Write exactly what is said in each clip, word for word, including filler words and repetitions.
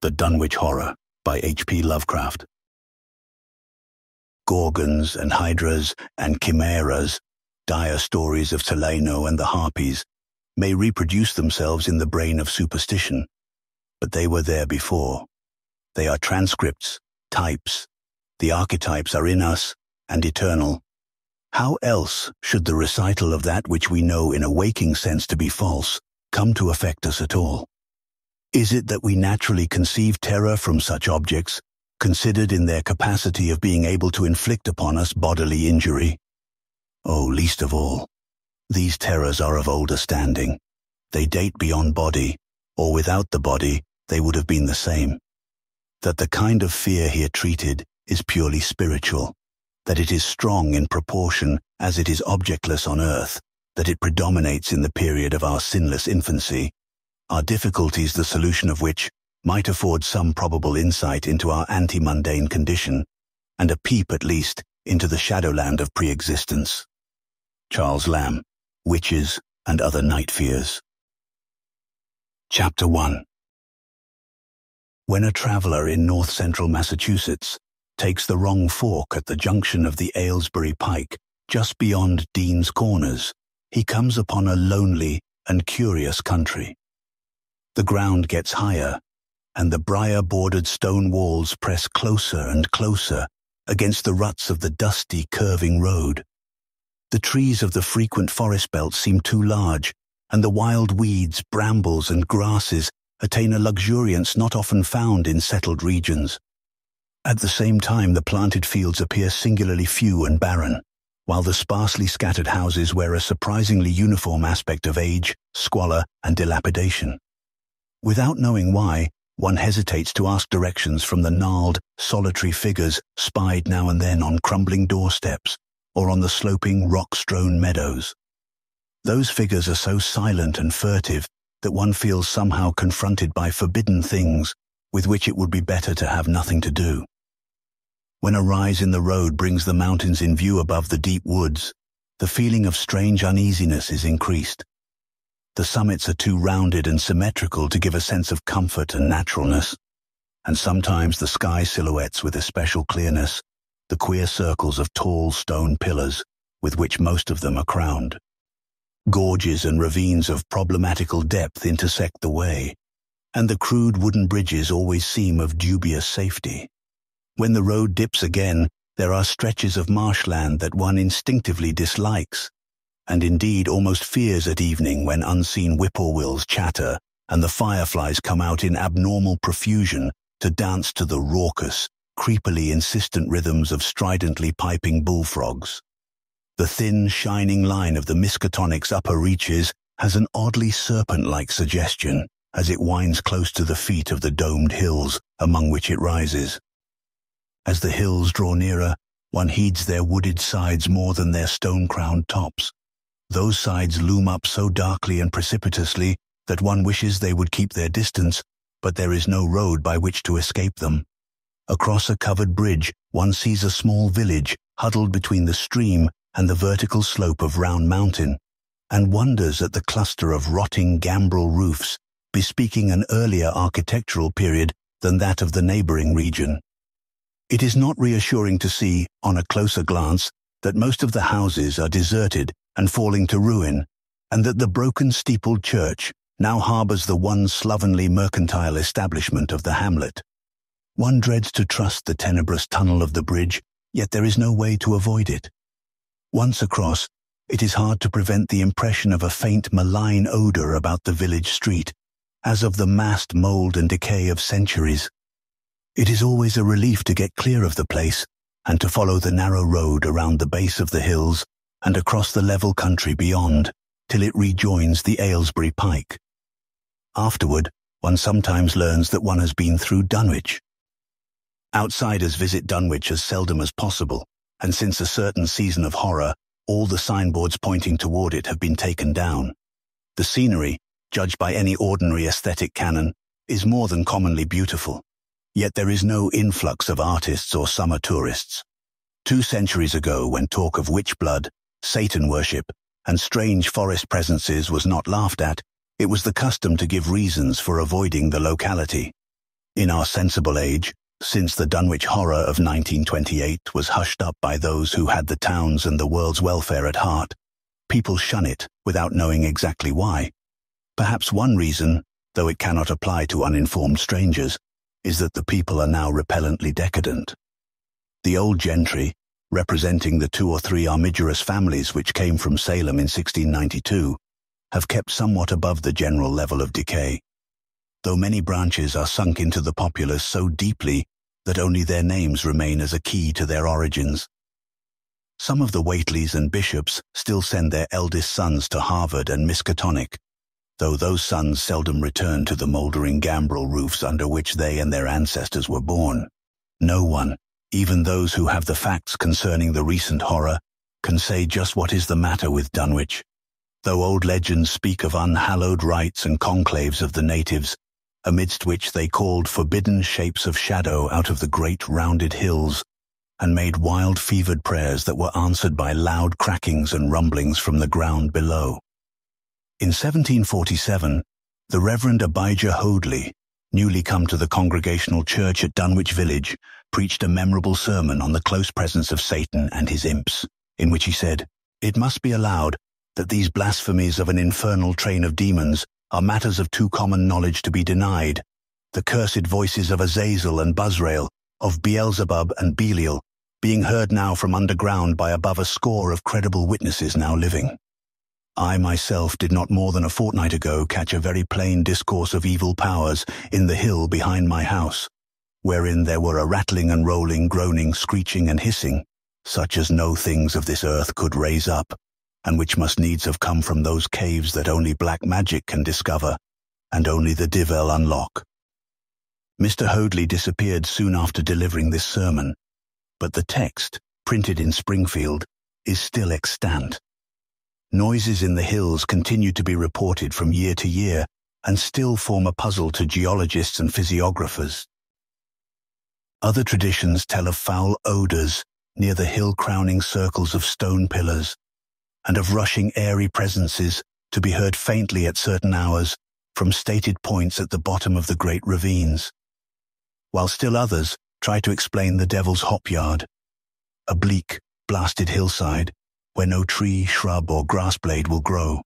The Dunwich Horror by H P Lovecraft. Gorgons and hydras and chimeras, dire stories of Toleno and the Harpies, may reproduce themselves in the brain of superstition, but they were there before. They are transcripts, types. The archetypes are in us and eternal. How else should the recital of that which we know in a waking sense to be false come to affect us at all? Is it that we naturally conceive terror from such objects, considered in their capacity of being able to inflict upon us bodily injury? Oh, least of all, these terrors are of older standing. They date beyond body, or without the body, they would have been the same. That the kind of fear here treated is purely spiritual, that it is strong in proportion as it is objectless on earth, that it predominates in the period of our sinless infancy, our difficulties the solution of which might afford some probable insight into our anti-mundane condition, and a peep at least into the shadowland of pre-existence. Charles Lamb, Witches and Other Night Fears. Chapter one. When a traveller in north-central Massachusetts takes the wrong fork at the junction of the Aylesbury Pike, just beyond Dean's Corners, he comes upon a lonely and curious country. The ground gets higher, and the briar-bordered stone walls press closer and closer against the ruts of the dusty, curving road. The trees of the frequent forest belt seem too large, and the wild weeds, brambles, and grasses attain a luxuriance not often found in settled regions. At the same time, the planted fields appear singularly few and barren, while the sparsely scattered houses wear a surprisingly uniform aspect of age, squalor, and dilapidation. Without knowing why, one hesitates to ask directions from the gnarled, solitary figures spied now and then on crumbling doorsteps or on the sloping, rock-strewn meadows. Those figures are so silent and furtive that one feels somehow confronted by forbidden things with which it would be better to have nothing to do. When a rise in the road brings the mountains in view above the deep woods, the feeling of strange uneasiness is increased. The summits are too rounded and symmetrical to give a sense of comfort and naturalness, and sometimes the sky silhouettes with especial clearness, the queer circles of tall stone pillars with which most of them are crowned. Gorges and ravines of problematical depth intersect the way, and the crude wooden bridges always seem of dubious safety. When the road dips again, there are stretches of marshland that one instinctively dislikes, and indeed almost fears at evening when unseen whippoorwills chatter and the fireflies come out in abnormal profusion to dance to the raucous, creepily insistent rhythms of stridently piping bullfrogs. The thin, shining line of the Miskatonic's upper reaches has an oddly serpent-like suggestion as it winds close to the feet of the domed hills among which it rises. As the hills draw nearer, one heeds their wooded sides more than their stone-crowned tops. Those sides loom up so darkly and precipitously that one wishes they would keep their distance, but there is no road by which to escape them. Across a covered bridge, one sees a small village huddled between the stream and the vertical slope of Round Mountain, and wonders at the cluster of rotting gambrel roofs, bespeaking an earlier architectural period than that of the neighboring region. It is not reassuring to see, on a closer glance, that most of the houses are deserted and falling to ruin, and that the broken steepled church now harbours the one slovenly mercantile establishment of the hamlet. One dreads to trust the tenebrous tunnel of the bridge, yet there is no way to avoid it. Once across, it is hard to prevent the impression of a faint malign odour about the village street, as of the massed mould and decay of centuries. It is always a relief to get clear of the place, and to follow the narrow road around the base of the hills and across the level country beyond, till it rejoins the Aylesbury Pike. Afterward, one sometimes learns that one has been through Dunwich. Outsiders visit Dunwich as seldom as possible, and since a certain season of horror, all the signboards pointing toward it have been taken down. The scenery, judged by any ordinary aesthetic canon, is more than commonly beautiful, yet there is no influx of artists or summer tourists. Two centuries ago, when talk of witch blood, Satan worship, and strange forest presences was not laughed at, it was the custom to give reasons for avoiding the locality. in our sensible age, since the Dunwich horror of nineteen twenty-eight was hushed up by those who had the town's and the world's welfare at heart, people shun it without knowing exactly why. Perhaps one reason, though it cannot apply to uninformed strangers, is that the people are now repellently decadent. The old gentry, representing the two or three armigerous families which came from Salem in sixteen ninety-two, have kept somewhat above the general level of decay, though many branches are sunk into the populace so deeply that only their names remain as a key to their origins. Some of the Whateleys and Bishops still send their eldest sons to Harvard and Miskatonic, though those sons seldom return to the mouldering gambrel roofs under which they and their ancestors were born. No one, even those who have the facts concerning the recent horror, can say just what is the matter with Dunwich. Though old legends speak of unhallowed rites and conclaves of the natives, amidst which they called forbidden shapes of shadow out of the great rounded hills, and made wild fevered prayers that were answered by loud crackings and rumblings from the ground below. In seventeen forty-seven, the Reverend Abijah Hoadley, newly come to the Congregational Church at Dunwich Village, preached a memorable sermon on the close presence of Satan and his imps, in which he said, "It must be allowed that these blasphemies of an infernal train of demons are matters of too common knowledge to be denied. The cursed voices of Azazel and Buzrael, of Beelzebub and Belial, being heard now from underground by above a score of credible witnesses now living. I myself did not more than a fortnight ago catch a very plain discourse of evil powers in the hill behind my house, wherein there were a rattling and rolling, groaning, screeching and hissing, such as no things of this earth could raise up, and which must needs have come from those caves that only black magic can discover, and only the Divell unlock." Mister Hoadley disappeared soon after delivering this sermon, but the text, printed in Springfield, is still extant. Noises in the hills continue to be reported from year to year and still form a puzzle to geologists and physiographers. Other traditions tell of foul odors near the hill-crowning circles of stone pillars, and of rushing airy presences to be heard faintly at certain hours from stated points at the bottom of the great ravines, while still others try to explain the Devil's Hop-Yard, a bleak, blasted hillside where no tree, shrub, or grass blade will grow.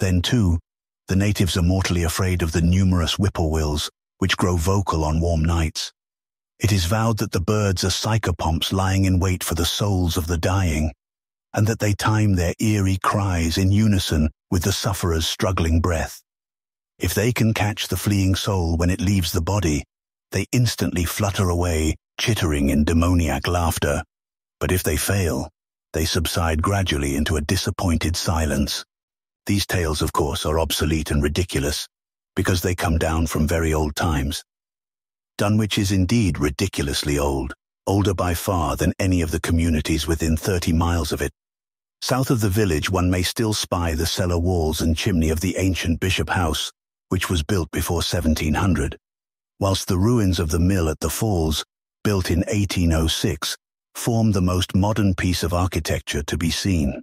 Then, too, the natives are mortally afraid of the numerous whippoorwills, which grow vocal on warm nights. It is vowed that the birds are psychopomps lying in wait for the souls of the dying, and that they time their eerie cries in unison with the sufferer's struggling breath. If they can catch the fleeing soul when it leaves the body, they instantly flutter away, chittering in demoniac laughter. But if they fail, they subside gradually into a disappointed silence. These tales, of course, are obsolete and ridiculous, because they come down from very old times. Dunwich is indeed ridiculously old, older by far than any of the communities within thirty miles of it. South of the village one may still spy the cellar walls and chimney of the ancient Bishop House, which was built before seventeen hundred, whilst the ruins of the mill at the Falls, built in eighteen oh six, form the most modern piece of architecture to be seen.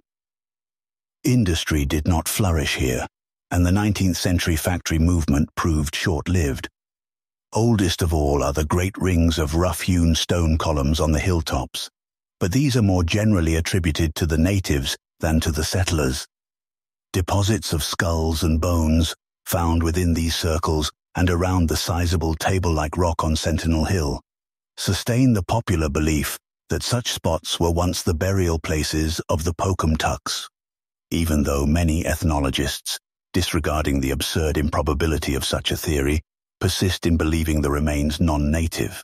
Industry did not flourish here, and the nineteenth century factory movement proved short-lived. Oldest of all are the great rings of rough-hewn stone columns on the hilltops, but these are more generally attributed to the natives than to the settlers. Deposits of skulls and bones, found within these circles and around the sizable table-like rock on Sentinel Hill, sustain the popular belief that such spots were once the burial places of the Pocumtucks, even though many ethnologists, disregarding the absurd improbability of such a theory, persist in believing the remains non-native.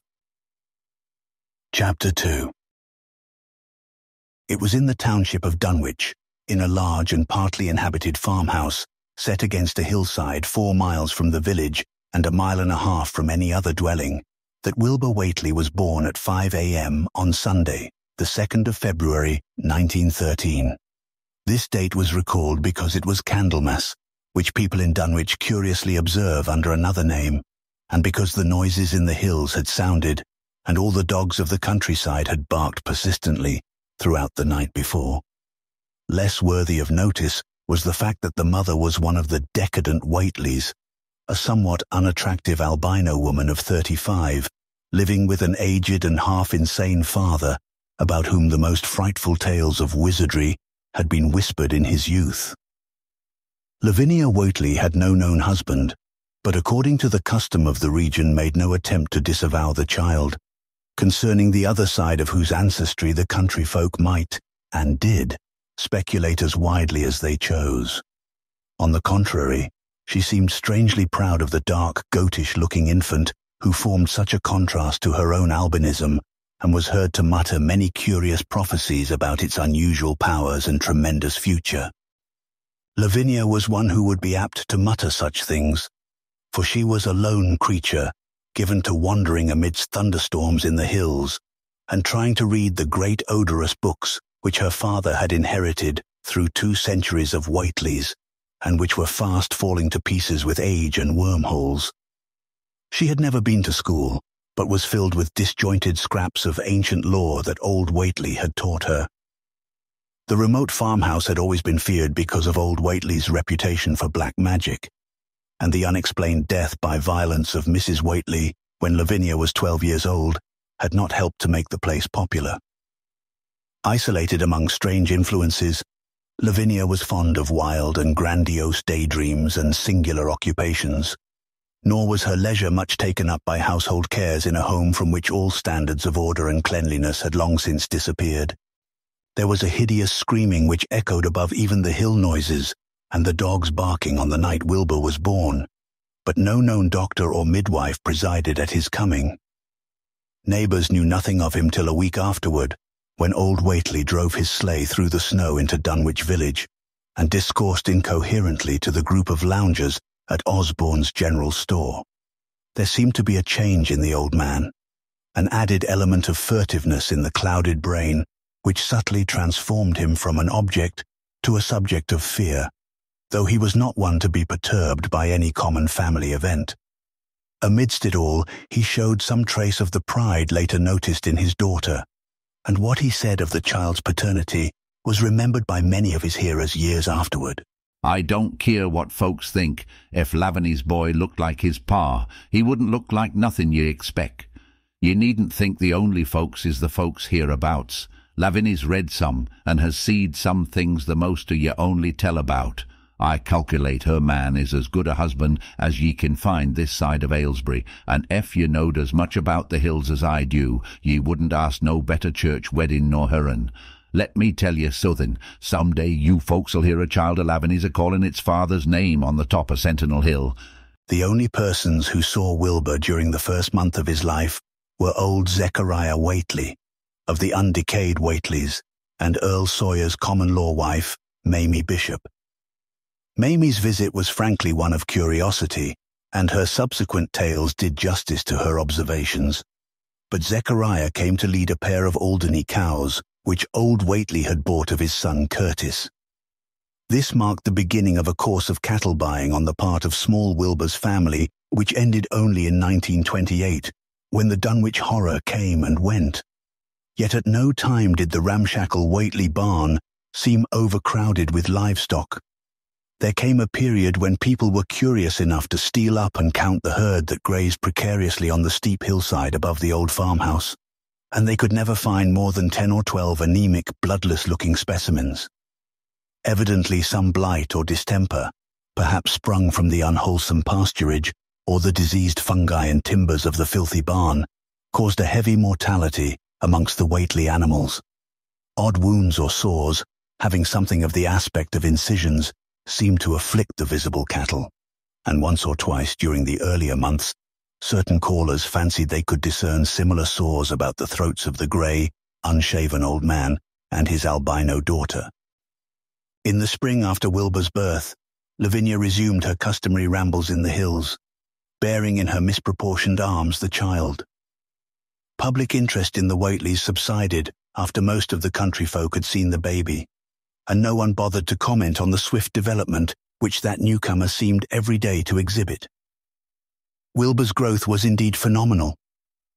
Chapter two. It was in the township of Dunwich, in a large and partly inhabited farmhouse, set against a hillside four miles from the village and a mile and a half from any other dwelling, that Wilbur Whateley was born at five a m on Sunday, the second of February, nineteen thirteen. This date was recalled because it was Candlemas, which people in Dunwich curiously observe under another name, and because the noises in the hills had sounded, and all the dogs of the countryside had barked persistently throughout the night before. Less worthy of notice was the fact that the mother was one of the decadent Whateleys, a somewhat unattractive albino woman of thirty-five, living with an aged and half-insane father, about whom the most frightful tales of wizardry had been whispered in his youth. Lavinia Whateley had no known husband, but according to the custom of the region made no attempt to disavow the child, concerning the other side of whose ancestry the country folk might, and did, speculate as widely as they chose. On the contrary, she seemed strangely proud of the dark, goatish-looking infant who formed such a contrast to her own albinism, and was heard to mutter many curious prophecies about its unusual powers and tremendous future. Lavinia was one who would be apt to mutter such things, for she was a lone creature, given to wandering amidst thunderstorms in the hills, and trying to read the great odorous books which her father had inherited through two centuries of Whateleys, and which were fast falling to pieces with age and wormholes. She had never been to school, but was filled with disjointed scraps of ancient lore that old Whateley had taught her. The remote farmhouse had always been feared because of old Whateley's reputation for black magic, and the unexplained death by violence of Missus Whateley when Lavinia was twelve years old had not helped to make the place popular. Isolated among strange influences, Lavinia was fond of wild and grandiose daydreams and singular occupations. Nor was her leisure much taken up by household cares in a home from which all standards of order and cleanliness had long since disappeared. There was a hideous screaming which echoed above even the hill noises and the dogs barking on the night Wilbur was born, but no known doctor or midwife presided at his coming. Neighbours knew nothing of him till a week afterward, when old Whateley drove his sleigh through the snow into Dunwich village and discoursed incoherently to the group of loungers at Osborne's general store. There seemed to be a change in the old man, an added element of furtiveness in the clouded brain which subtly transformed him from an object to a subject of fear, though he was not one to be perturbed by any common family event. Amidst it all, he showed some trace of the pride later noticed in his daughter, and what he said of the child's paternity was remembered by many of his hearers years afterward. "I don't care what folks think. If Lavinia's boy looked like his pa, he wouldn't look like nothing ye expect. Ye needn't think the only folks is the folks hereabouts. Lavinia's read some, and has seed some things the most o' ye only tell about. I calculate her man is as good a husband as ye can find this side of Aylesbury, and if ye knowed as much about the hills as I do, ye wouldn't ask no better church wedding nor her'n. Let me tell you something. Some day you folks'll hear a child of Lavinia's a-calling its father's name on the top of Sentinel Hill." The only persons who saw Wilbur during the first month of his life were old Zechariah Whateley, of the undecayed Whateleys, and Earl Sawyer's common-law wife, Mamie Bishop. Mamie's visit was frankly one of curiosity, and her subsequent tales did justice to her observations. But Zechariah came to lead a pair of Alderney cows, which old Whateley had bought of his son Curtis. This marked the beginning of a course of cattle buying on the part of small Wilbur's family, which ended only in nineteen twenty-eight, when the Dunwich horror came and went. Yet at no time did the ramshackle Whateley barn seem overcrowded with livestock. There came a period when people were curious enough to steal up and count the herd that grazed precariously on the steep hillside above the old farmhouse, and they could never find more than ten or twelve anemic, bloodless-looking specimens. Evidently some blight or distemper, perhaps sprung from the unwholesome pasturage or the diseased fungi and timbers of the filthy barn, caused a heavy mortality amongst the Whateley animals. Odd wounds or sores, having something of the aspect of incisions, seemed to afflict the visible cattle, and once or twice during the earlier months, certain callers fancied they could discern similar sores about the throats of the grey, unshaven old man and his albino daughter. In the spring after Wilbur's birth, Lavinia resumed her customary rambles in the hills, bearing in her misproportioned arms the child. Public interest in the Whateleys subsided after most of the country folk had seen the baby, and no one bothered to comment on the swift development which that newcomer seemed every day to exhibit. Wilbur's growth was indeed phenomenal,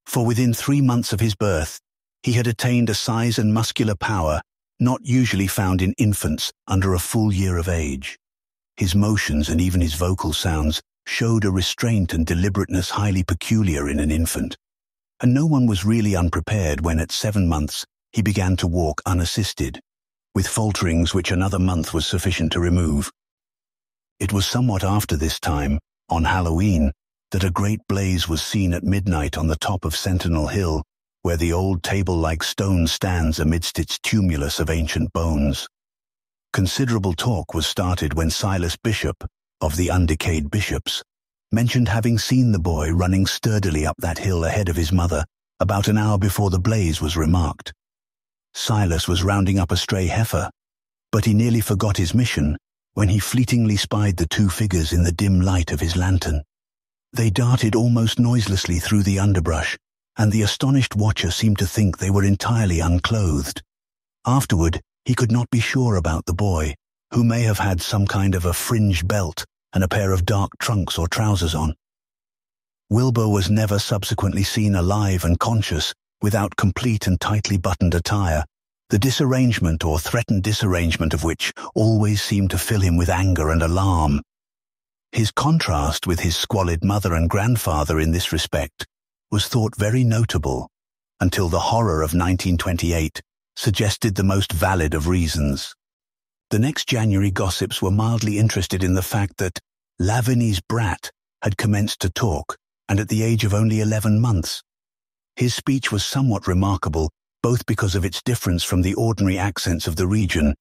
for within three months of his birth, he had attained a size and muscular power not usually found in infants under a full year of age. His motions and even his vocal sounds showed a restraint and deliberateness highly peculiar in an infant, and no one was really unprepared when at seven months he began to walk unassisted, with falterings which another month was sufficient to remove. It was somewhat after this time, on Halloween, that a great blaze was seen at midnight on the top of Sentinel Hill, where the old table-like stone stands amidst its tumulus of ancient bones. Considerable talk was started when Silas Bishop, of the Undecayed Bishops, mentioned having seen the boy running sturdily up that hill ahead of his mother about an hour before the blaze was remarked. Silas was rounding up a stray heifer, but he nearly forgot his mission when he fleetingly spied the two figures in the dim light of his lantern. They darted almost noiselessly through the underbrush, and the astonished watcher seemed to think they were entirely unclothed. Afterward, he could not be sure about the boy, who may have had some kind of a fringed belt and a pair of dark trunks or trousers on. Wilbur was never subsequently seen alive and conscious without complete and tightly buttoned attire, the disarrangement or threatened disarrangement of which always seemed to fill him with anger and alarm. His contrast with his squalid mother and grandfather in this respect was thought very notable, until the horror of nineteen twenty-eight suggested the most valid of reasons. The next January gossips were mildly interested in the fact that Lavinia's brat had commenced to talk, and at the age of only eleven months. His speech was somewhat remarkable, both because of its difference from the ordinary accents of the region,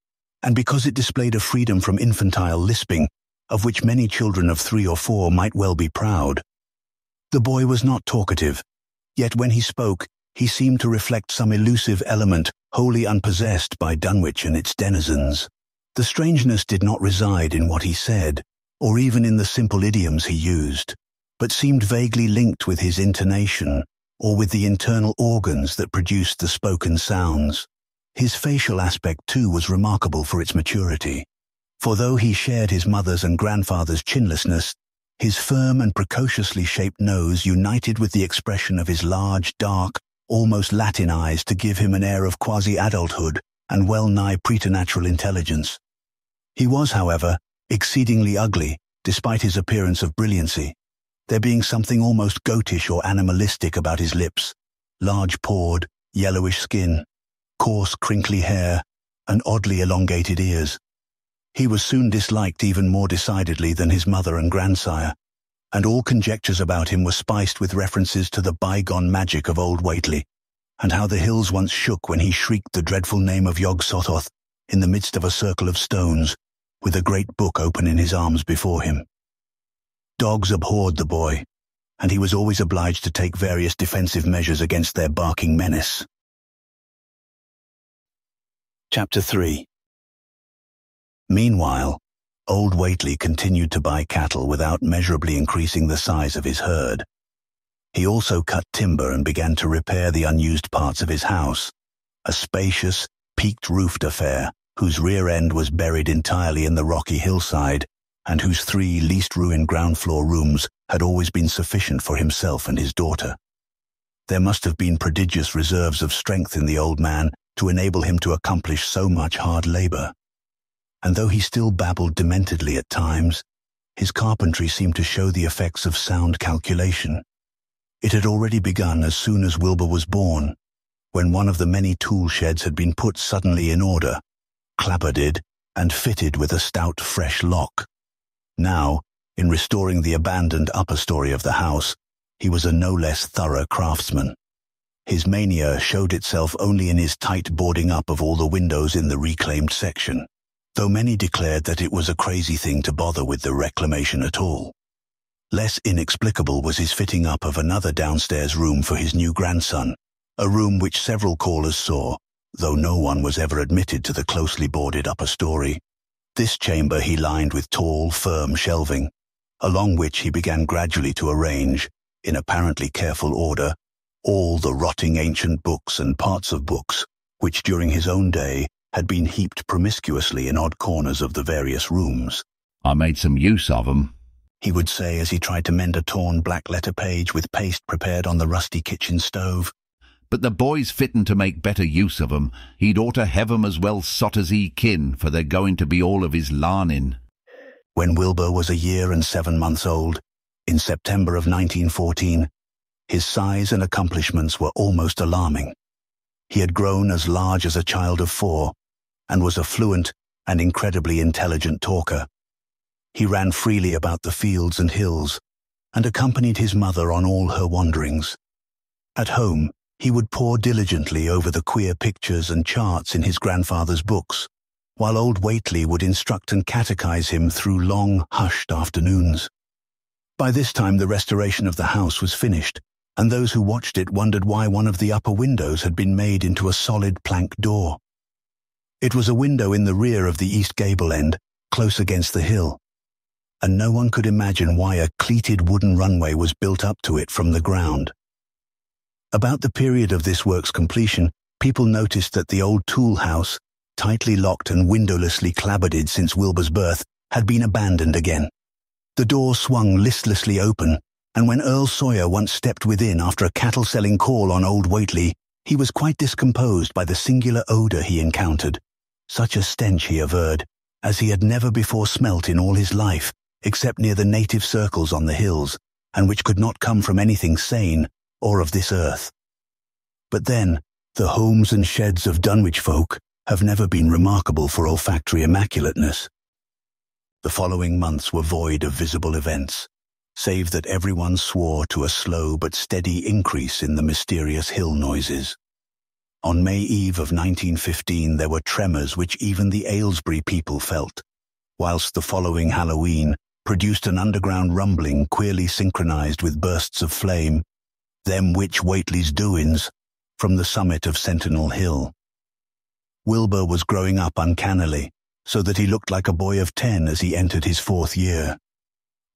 and because it displayed a freedom from infantile lisping, of which many children of three or four might well be proud. The boy was not talkative, yet when he spoke, he seemed to reflect some elusive element wholly unpossessed by Dunwich and its denizens. The strangeness did not reside in what he said, or even in the simple idioms he used, but seemed vaguely linked with his intonation, or with the internal organs that produced the spoken sounds. His facial aspect, too, was remarkable for its maturity, for though he shared his mother's and grandfather's chinlessness, his firm and precociously shaped nose united with the expression of his large, dark, almost Latin eyes to give him an air of quasi-adulthood and well-nigh preternatural intelligence. He was, however, exceedingly ugly, despite his appearance of brilliancy, there being something almost goatish or animalistic about his lips, large-pawed, yellowish skin, coarse, crinkly hair, and oddly elongated ears. He was soon disliked even more decidedly than his mother and grandsire, and all conjectures about him were spiced with references to the bygone magic of old Whateley, and how the hills once shook when he shrieked the dreadful name of Yog-Sothoth in the midst of a circle of stones, with a great book open in his arms before him. Dogs abhorred the boy, and he was always obliged to take various defensive measures against their barking menace. Chapter three. Meanwhile, old Whateley continued to buy cattle without measurably increasing the size of his herd. He also cut timber and began to repair the unused parts of his house, a spacious, peaked-roofed affair whose rear end was buried entirely in the rocky hillside and whose three leased-ruined ground-floor rooms had always been sufficient for himself and his daughter. There must have been prodigious reserves of strength in the old man to enable him to accomplish so much hard labour. And though he still babbled dementedly at times, his carpentry seemed to show the effects of sound calculation. It had already begun as soon as Wilbur was born, when one of the many tool sheds had been put suddenly in order, clapboarded, and fitted with a stout, fresh lock. Now, in restoring the abandoned upper story of the house, he was a no less thorough craftsman. His mania showed itself only in his tight boarding up of all the windows in the reclaimed section, though many declared that it was a crazy thing to bother with the reclamation at all. Less inexplicable was his fitting up of another downstairs room for his new grandson, a room which several callers saw, though no one was ever admitted to the closely boarded upper story. This chamber he lined with tall, firm shelving, along which he began gradually to arrange, in apparently careful order, all the rotting ancient books and parts of books, which during his own day had been heaped promiscuously in odd corners of the various rooms. "I made some use of 'em," he would say as he tried to mend a torn black letter page with paste prepared on the rusty kitchen stove. "But the boy's fitting to make better use of 'em. He'd ought to have 'em as well sot as he kin, for they're going to be all of his larnin'." When Wilbur was a year and seven months old, in September of nineteen fourteen, his size and accomplishments were almost alarming. He had grown as large as a child of four, and was a fluent and incredibly intelligent talker. He ran freely about the fields and hills, and accompanied his mother on all her wanderings. At home, he would pore diligently over the queer pictures and charts in his grandfather's books, while old Whateley would instruct and catechize him through long, hushed afternoons. By this time the restoration of the house was finished, and those who watched it wondered why one of the upper windows had been made into a solid plank door. It was a window in the rear of the east gable end, close against the hill, and no one could imagine why a cleated wooden runway was built up to it from the ground. About the period of this work's completion, people noticed that the old tool house, tightly locked and windowlessly clabbered since Wilbur's birth, had been abandoned again. The door swung listlessly open, and when Earl Sawyer once stepped within after a cattle-selling call on old Whateley, he was quite discomposed by the singular odour he encountered. Such a stench, he averred, as he had never before smelt in all his life, except near the native circles on the hills, and which could not come from anything sane or of this earth. But then, the homes and sheds of Dunwich folk have never been remarkable for olfactory immaculateness. The following months were void of visible events, save that everyone swore to a slow but steady increase in the mysterious hill noises. On May Eve of nineteen fifteen there were tremors which even the Aylesbury people felt, whilst the following Halloween produced an underground rumbling queerly synchronized with bursts of flame, them which Whateley's doings, from the summit of Sentinel Hill. Wilbur was growing up uncannily, so that he looked like a boy of ten as he entered his fourth year.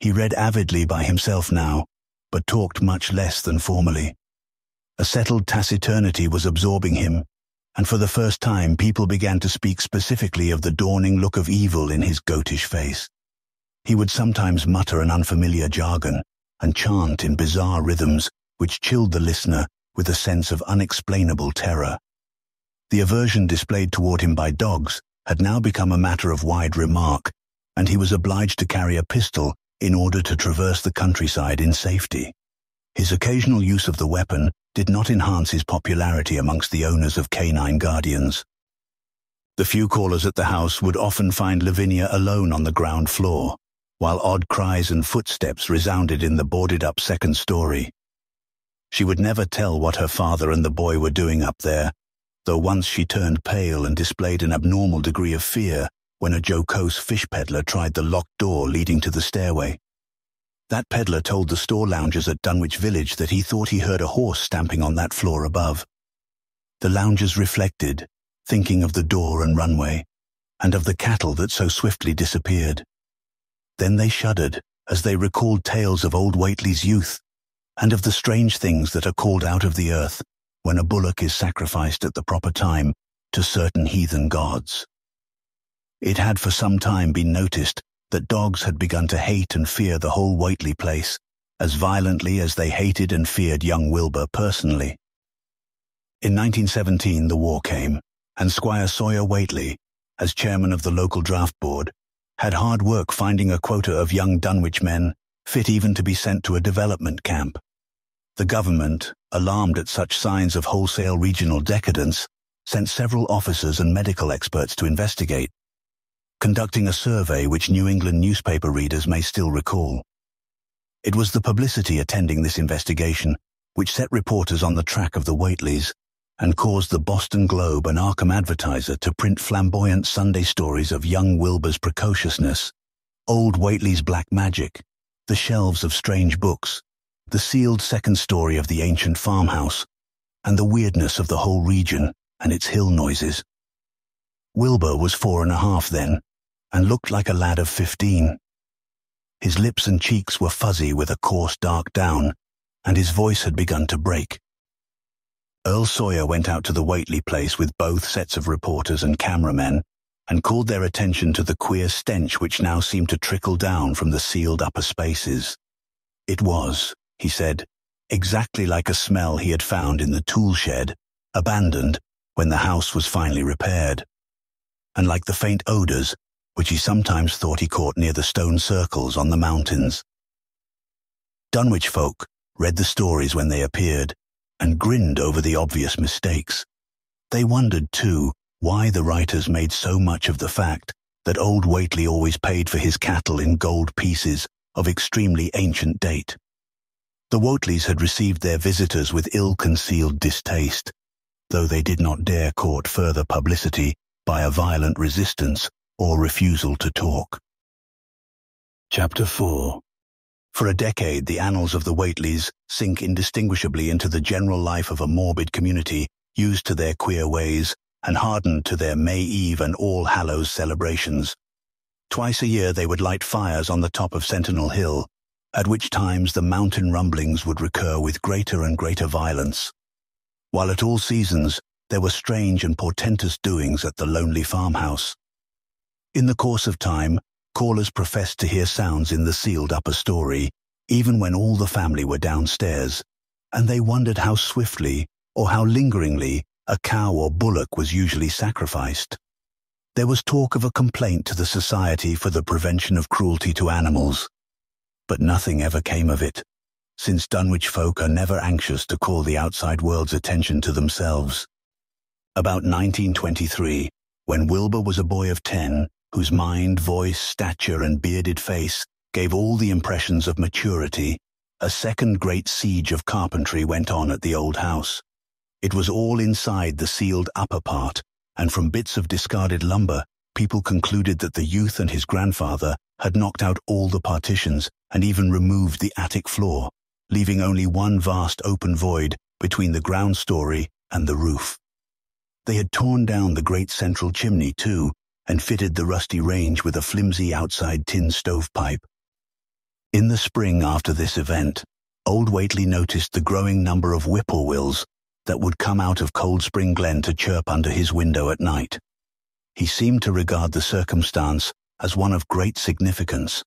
He read avidly by himself now, but talked much less than formerly. A settled taciturnity was absorbing him, and for the first time people began to speak specifically of the dawning look of evil in his goatish face. He would sometimes mutter an unfamiliar jargon, and chant in bizarre rhythms, which chilled the listener with a sense of unexplainable terror. The aversion displayed toward him by dogs had now become a matter of wide remark, and he was obliged to carry a pistol in order to traverse the countryside in safety. His occasional use of the weapon did not enhance his popularity amongst the owners of canine guardians. The few callers at the house would often find Lavinia alone on the ground floor, while odd cries and footsteps resounded in the boarded-up second story. She would never tell what her father and the boy were doing up there, though once she turned pale and displayed an abnormal degree of fear when a jocose fish peddler tried the locked door leading to the stairway. That peddler told the store loungers at Dunwich Village that he thought he heard a horse stamping on that floor above. The loungers reflected, thinking of the door and runway, and of the cattle that so swiftly disappeared. Then they shuddered as they recalled tales of old Whateley's youth, and of the strange things that are called out of the earth when a bullock is sacrificed at the proper time to certain heathen gods. It had for some time been noticed that dogs had begun to hate and fear the whole Whateley place, as violently as they hated and feared young Wilbur personally. In nineteen seventeen the war came, and Squire Sawyer Whateley, as chairman of the local draft board, had hard work finding a quota of young Dunwich men fit even to be sent to a development camp. The government, alarmed at such signs of wholesale regional decadence, sent several officers and medical experts to investigate, conducting a survey which New England newspaper readers may still recall. It was the publicity attending this investigation which set reporters on the track of the Whateleys and caused the Boston Globe and Arkham Advertiser to print flamboyant Sunday stories of young Wilbur's precociousness, old Whateley's black magic, the shelves of strange books, the sealed second story of the ancient farmhouse, and the weirdness of the whole region and its hill noises. Wilbur was four and a half then, and looked like a lad of fifteen. His lips and cheeks were fuzzy with a coarse dark down, and his voice had begun to break. Earl Sawyer went out to the Whateley place with both sets of reporters and cameramen, and called their attention to the queer stench which now seemed to trickle down from the sealed upper spaces. It was, he said, exactly like a smell he had found in the tool shed, abandoned when the house was finally repaired, and like the faint odors which he sometimes thought he caught near the stone circles on the mountains. Dunwich folk read the stories when they appeared and grinned over the obvious mistakes. They wondered, too, why the writers made so much of the fact that old Whateley always paid for his cattle in gold pieces of extremely ancient date. The Whateleys had received their visitors with ill-concealed distaste, though they did not dare court further publicity by a violent resistance or refusal to talk. Chapter four. For a decade, the annals of the Whateleys sink indistinguishably into the general life of a morbid community used to their queer ways and hardened to their May Eve and All Hallows celebrations. Twice a year they would light fires on the top of Sentinel Hill, at which times the mountain rumblings would recur with greater and greater violence, while at all seasons there were strange and portentous doings at the lonely farmhouse. In the course of time, callers professed to hear sounds in the sealed upper story, even when all the family were downstairs, and they wondered how swiftly, or how lingeringly, a cow or bullock was usually sacrificed. There was talk of a complaint to the Society for the Prevention of Cruelty to Animals, but nothing ever came of it, since Dunwich folk are never anxious to call the outside world's attention to themselves. About nineteen twenty-three, when Wilbur was a boy of ten, whose mind, voice, stature, and bearded face gave all the impressions of maturity, a second great siege of carpentry went on at the old house. It was all inside the sealed upper part, and from bits of discarded lumber, people concluded that the youth and his grandfather had knocked out all the partitions and even removed the attic floor, leaving only one vast open void between the ground story and the roof. They had torn down the great central chimney, too, and fitted the rusty range with a flimsy outside tin stovepipe. In the spring after this event, old Whateley noticed the growing number of whippoorwills that would come out of Cold Spring Glen to chirp under his window at night. He seemed to regard the circumstance as one of great significance,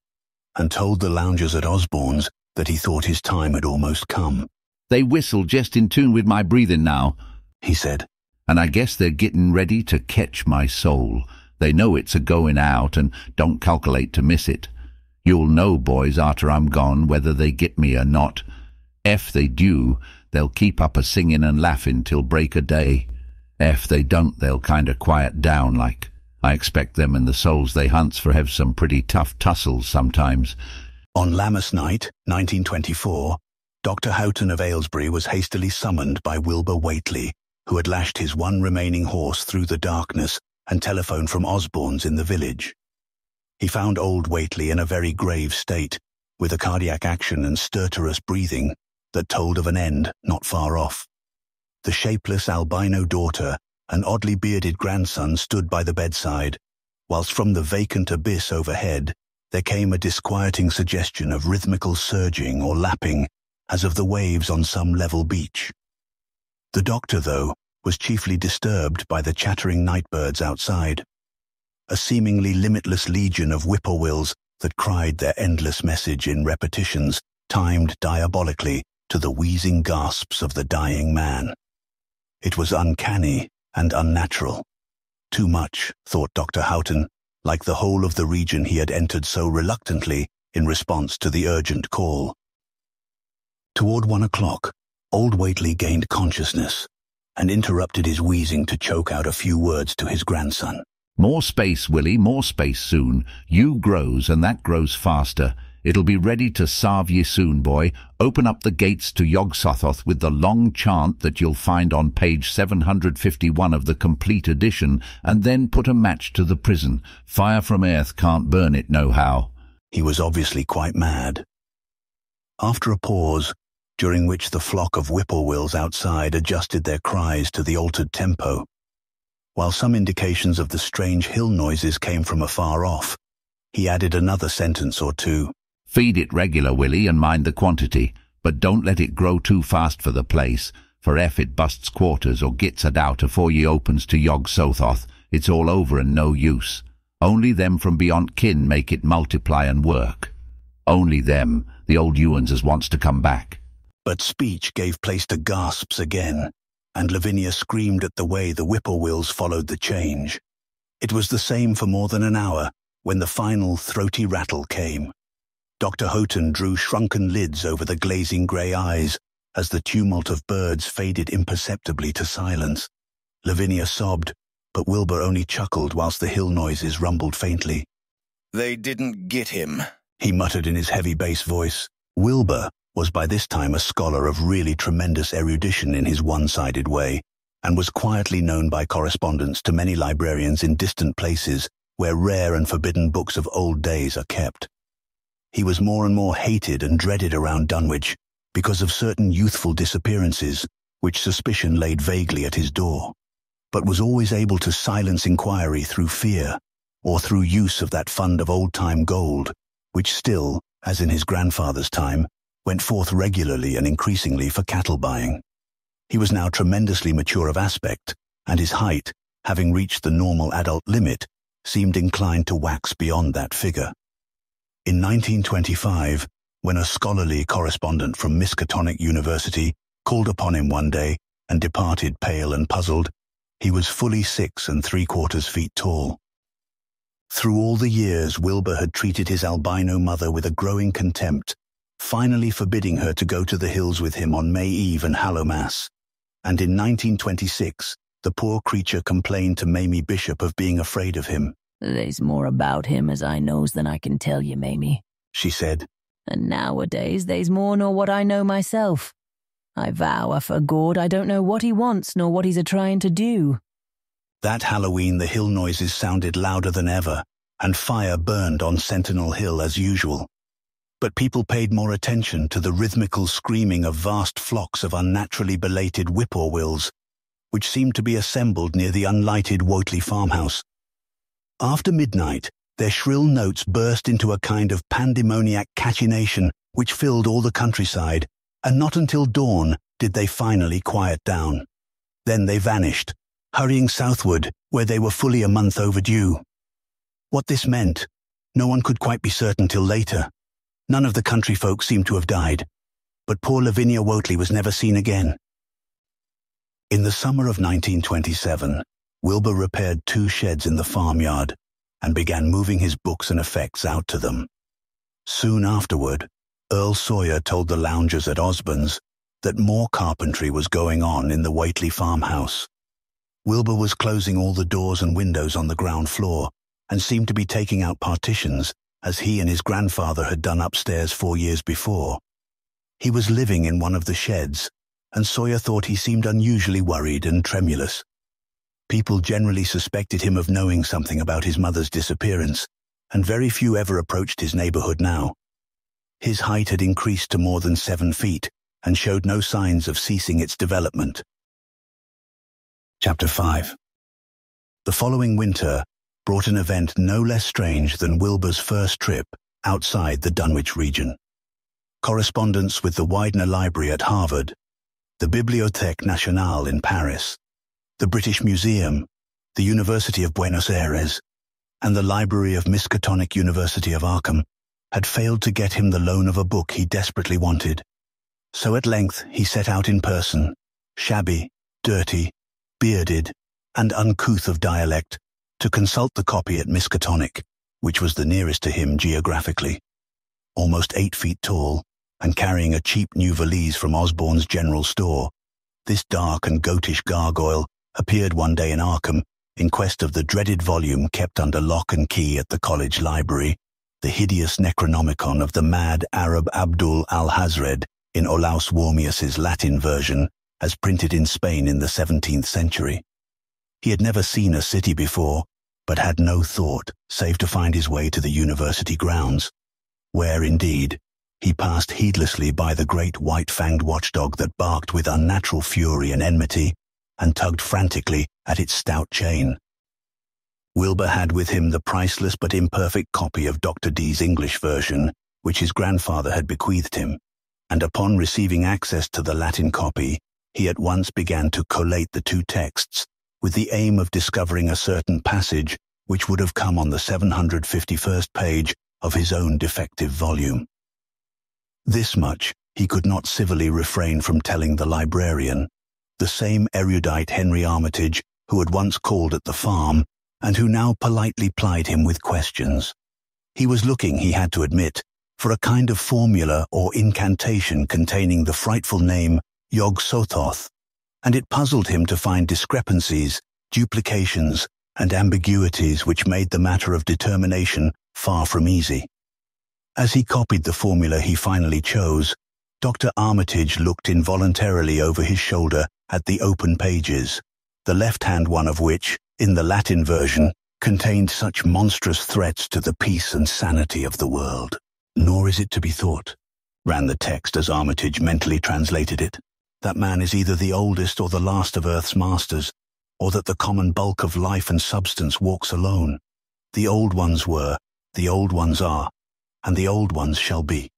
and told the loungers at Osborne's that he thought his time had almost come. "They whistle just in tune with my breathing now," he said, "and I guess they're getting ready to catch my soul. They know it's a going out and don't calculate to miss it. You'll know, boys, after I'm gone, whether they get me or not. If they do, they'll keep up a singing and laughing till break o' day. If they don't, they'll kind of quiet down like. I expect them and the souls they hunts for have some pretty tough tussles sometimes." On Lammas night, nineteen twenty-four, Doctor Houghton of Aylesbury was hastily summoned by Wilbur Whateley, who had lashed his one remaining horse through the darkness and telephoned from Osborne's in the village. He found old Whateley in a very grave state, with a cardiac action and stertorous breathing that told of an end not far off. The shapeless albino daughter and oddly bearded grandson stood by the bedside, whilst from the vacant abyss overhead there came a disquieting suggestion of rhythmical surging or lapping, as of the waves on some level beach. The doctor, though, was chiefly disturbed by the chattering nightbirds outside, a seemingly limitless legion of whippoorwills that cried their endless message in repetitions timed diabolically to the wheezing gasps of the dying man. It was uncanny and unnatural. Too much, thought Doctor Houghton, like the whole of the region he had entered so reluctantly in response to the urgent call. Toward one o'clock, old Whateley gained consciousness and interrupted his wheezing to choke out a few words to his grandson. "More space, Willie, more space soon. You grows, and that grows faster. It'll be ready to sarve ye soon, boy. Open up the gates to Yog-Sothoth with the long chant that you'll find on page seven hundred fifty-one of the complete edition, and then put a match to the prison. Fire from earth can't burn it nohow." He was obviously quite mad. After a pause, during which the flock of whippoorwills outside adjusted their cries to the altered tempo, while some indications of the strange hill noises came from afar off, he added another sentence or two. "Feed it regular, Willie, and mind the quantity, but don't let it grow too fast for the place, for ef it busts quarters or gets it out afore ye opens to Yog-Sothoth, it's all over and no use. Only them from beyond kin make it multiply and work. Only them, the old Ewans as wants to come back." But speech gave place to gasps again, and Lavinia screamed at the way the whippoorwills followed the change. It was the same for more than an hour, when the final throaty rattle came. Doctor Houghton drew shrunken lids over the glazing grey eyes as the tumult of birds faded imperceptibly to silence. Lavinia sobbed, but Wilbur only chuckled whilst the hill noises rumbled faintly. "They didn't get him," he muttered in his heavy bass voice. Wilbur was by this time a scholar of really tremendous erudition in his one-sided way, and was quietly known by correspondence to many librarians in distant places where rare and forbidden books of old days are kept. He was more and more hated and dreaded around Dunwich because of certain youthful disappearances which suspicion laid vaguely at his door, but was always able to silence inquiry through fear or through use of that fund of old-time gold, which still, as in his grandfather's time, went forth regularly and increasingly for cattle buying. He was now tremendously mature of aspect, and his height, having reached the normal adult limit, seemed inclined to wax beyond that figure. In nineteen twenty-five, when a scholarly correspondent from Miskatonic University called upon him one day and departed pale and puzzled, he was fully six and three-quarters feet tall. Through all the years, Wilbur had treated his albino mother with a growing contempt, finally forbidding her to go to the hills with him on May Eve and Hallowmass. And in nineteen twenty-six, the poor creature complained to Mamie Bishop of being afraid of him. "There's more about him as I knows than I can tell you, Mamie," she said. "And nowadays there's more nor what I know myself. I vow afore God I don't know what he wants nor what he's a-trying to do." That Halloween the hill noises sounded louder than ever, and fire burned on Sentinel Hill as usual. But people paid more attention to the rhythmical screaming of vast flocks of unnaturally belated whippoorwills, which seemed to be assembled near the unlighted Whateley farmhouse. After midnight, their shrill notes burst into a kind of pandemoniac cachinnation which filled all the countryside, and not until dawn did they finally quiet down. Then they vanished, hurrying southward, where they were fully a month overdue. What this meant, no one could quite be certain till later. None of the country folk seemed to have died, but poor Lavinia Whateley was never seen again. In the summer of nineteen twenty-seven, Wilbur repaired two sheds in the farmyard and began moving his books and effects out to them. Soon afterward, Earl Sawyer told the loungers at Osborne's that more carpentry was going on in the Whateley farmhouse. Wilbur was closing all the doors and windows on the ground floor and seemed to be taking out partitions as he and his grandfather had done upstairs four years before. He was living in one of the sheds, and Sawyer thought he seemed unusually worried and tremulous. People generally suspected him of knowing something about his mother's disappearance, and very few ever approached his neighborhood now. His height had increased to more than seven feet, and showed no signs of ceasing its development. Chapter five. The following winter brought an event no less strange than Wilbur's first trip outside the Dunwich region. Correspondence with the Widener Library at Harvard, the Bibliothèque Nationale in Paris, the British Museum, the University of Buenos Aires, and the Library of Miskatonic University of Arkham had failed to get him the loan of a book he desperately wanted. So at length he set out in person, shabby, dirty, bearded, and uncouth of dialect, to consult the copy at Miskatonic, which was the nearest to him geographically. Almost eight feet tall, and carrying a cheap new valise from Osborne's general store, this dark and goatish gargoyle appeared one day in Arkham in quest of the dreaded volume kept under lock and key at the college library, the hideous Necronomicon of the mad Arab Abdul al-Hazred in Olaus Wormius's Latin version, as printed in Spain in the seventeenth century. He had never seen a city before, but had no thought save to find his way to the university grounds, where, indeed, he passed heedlessly by the great white-fanged watchdog that barked with unnatural fury and enmity, and tugged frantically at its stout chain. Wilbur had with him the priceless but imperfect copy of Doctor Dee's English version, which his grandfather had bequeathed him, and upon receiving access to the Latin copy, he at once began to collate the two texts, with the aim of discovering a certain passage which would have come on the seven hundred fifty-first page of his own defective volume. This much he could not civilly refrain from telling the librarian, the same erudite Henry Armitage who had once called at the farm and who now politely plied him with questions. He was looking, he had to admit, for a kind of formula or incantation containing the frightful name Yog-Sothoth, and it puzzled him to find discrepancies, duplications, and ambiguities which made the matter of determination far from easy. As he copied the formula he finally chose, Doctor Armitage looked involuntarily over his shoulder at the open pages, the left-hand one of which, in the Latin version, contained such monstrous threats to the peace and sanity of the world. "Nor is it to be thought," ran the text as Armitage mentally translated it, "that man is either the oldest or the last of Earth's masters, or that the common bulk of life and substance walks alone. The old ones were, the old ones are, and the old ones shall be.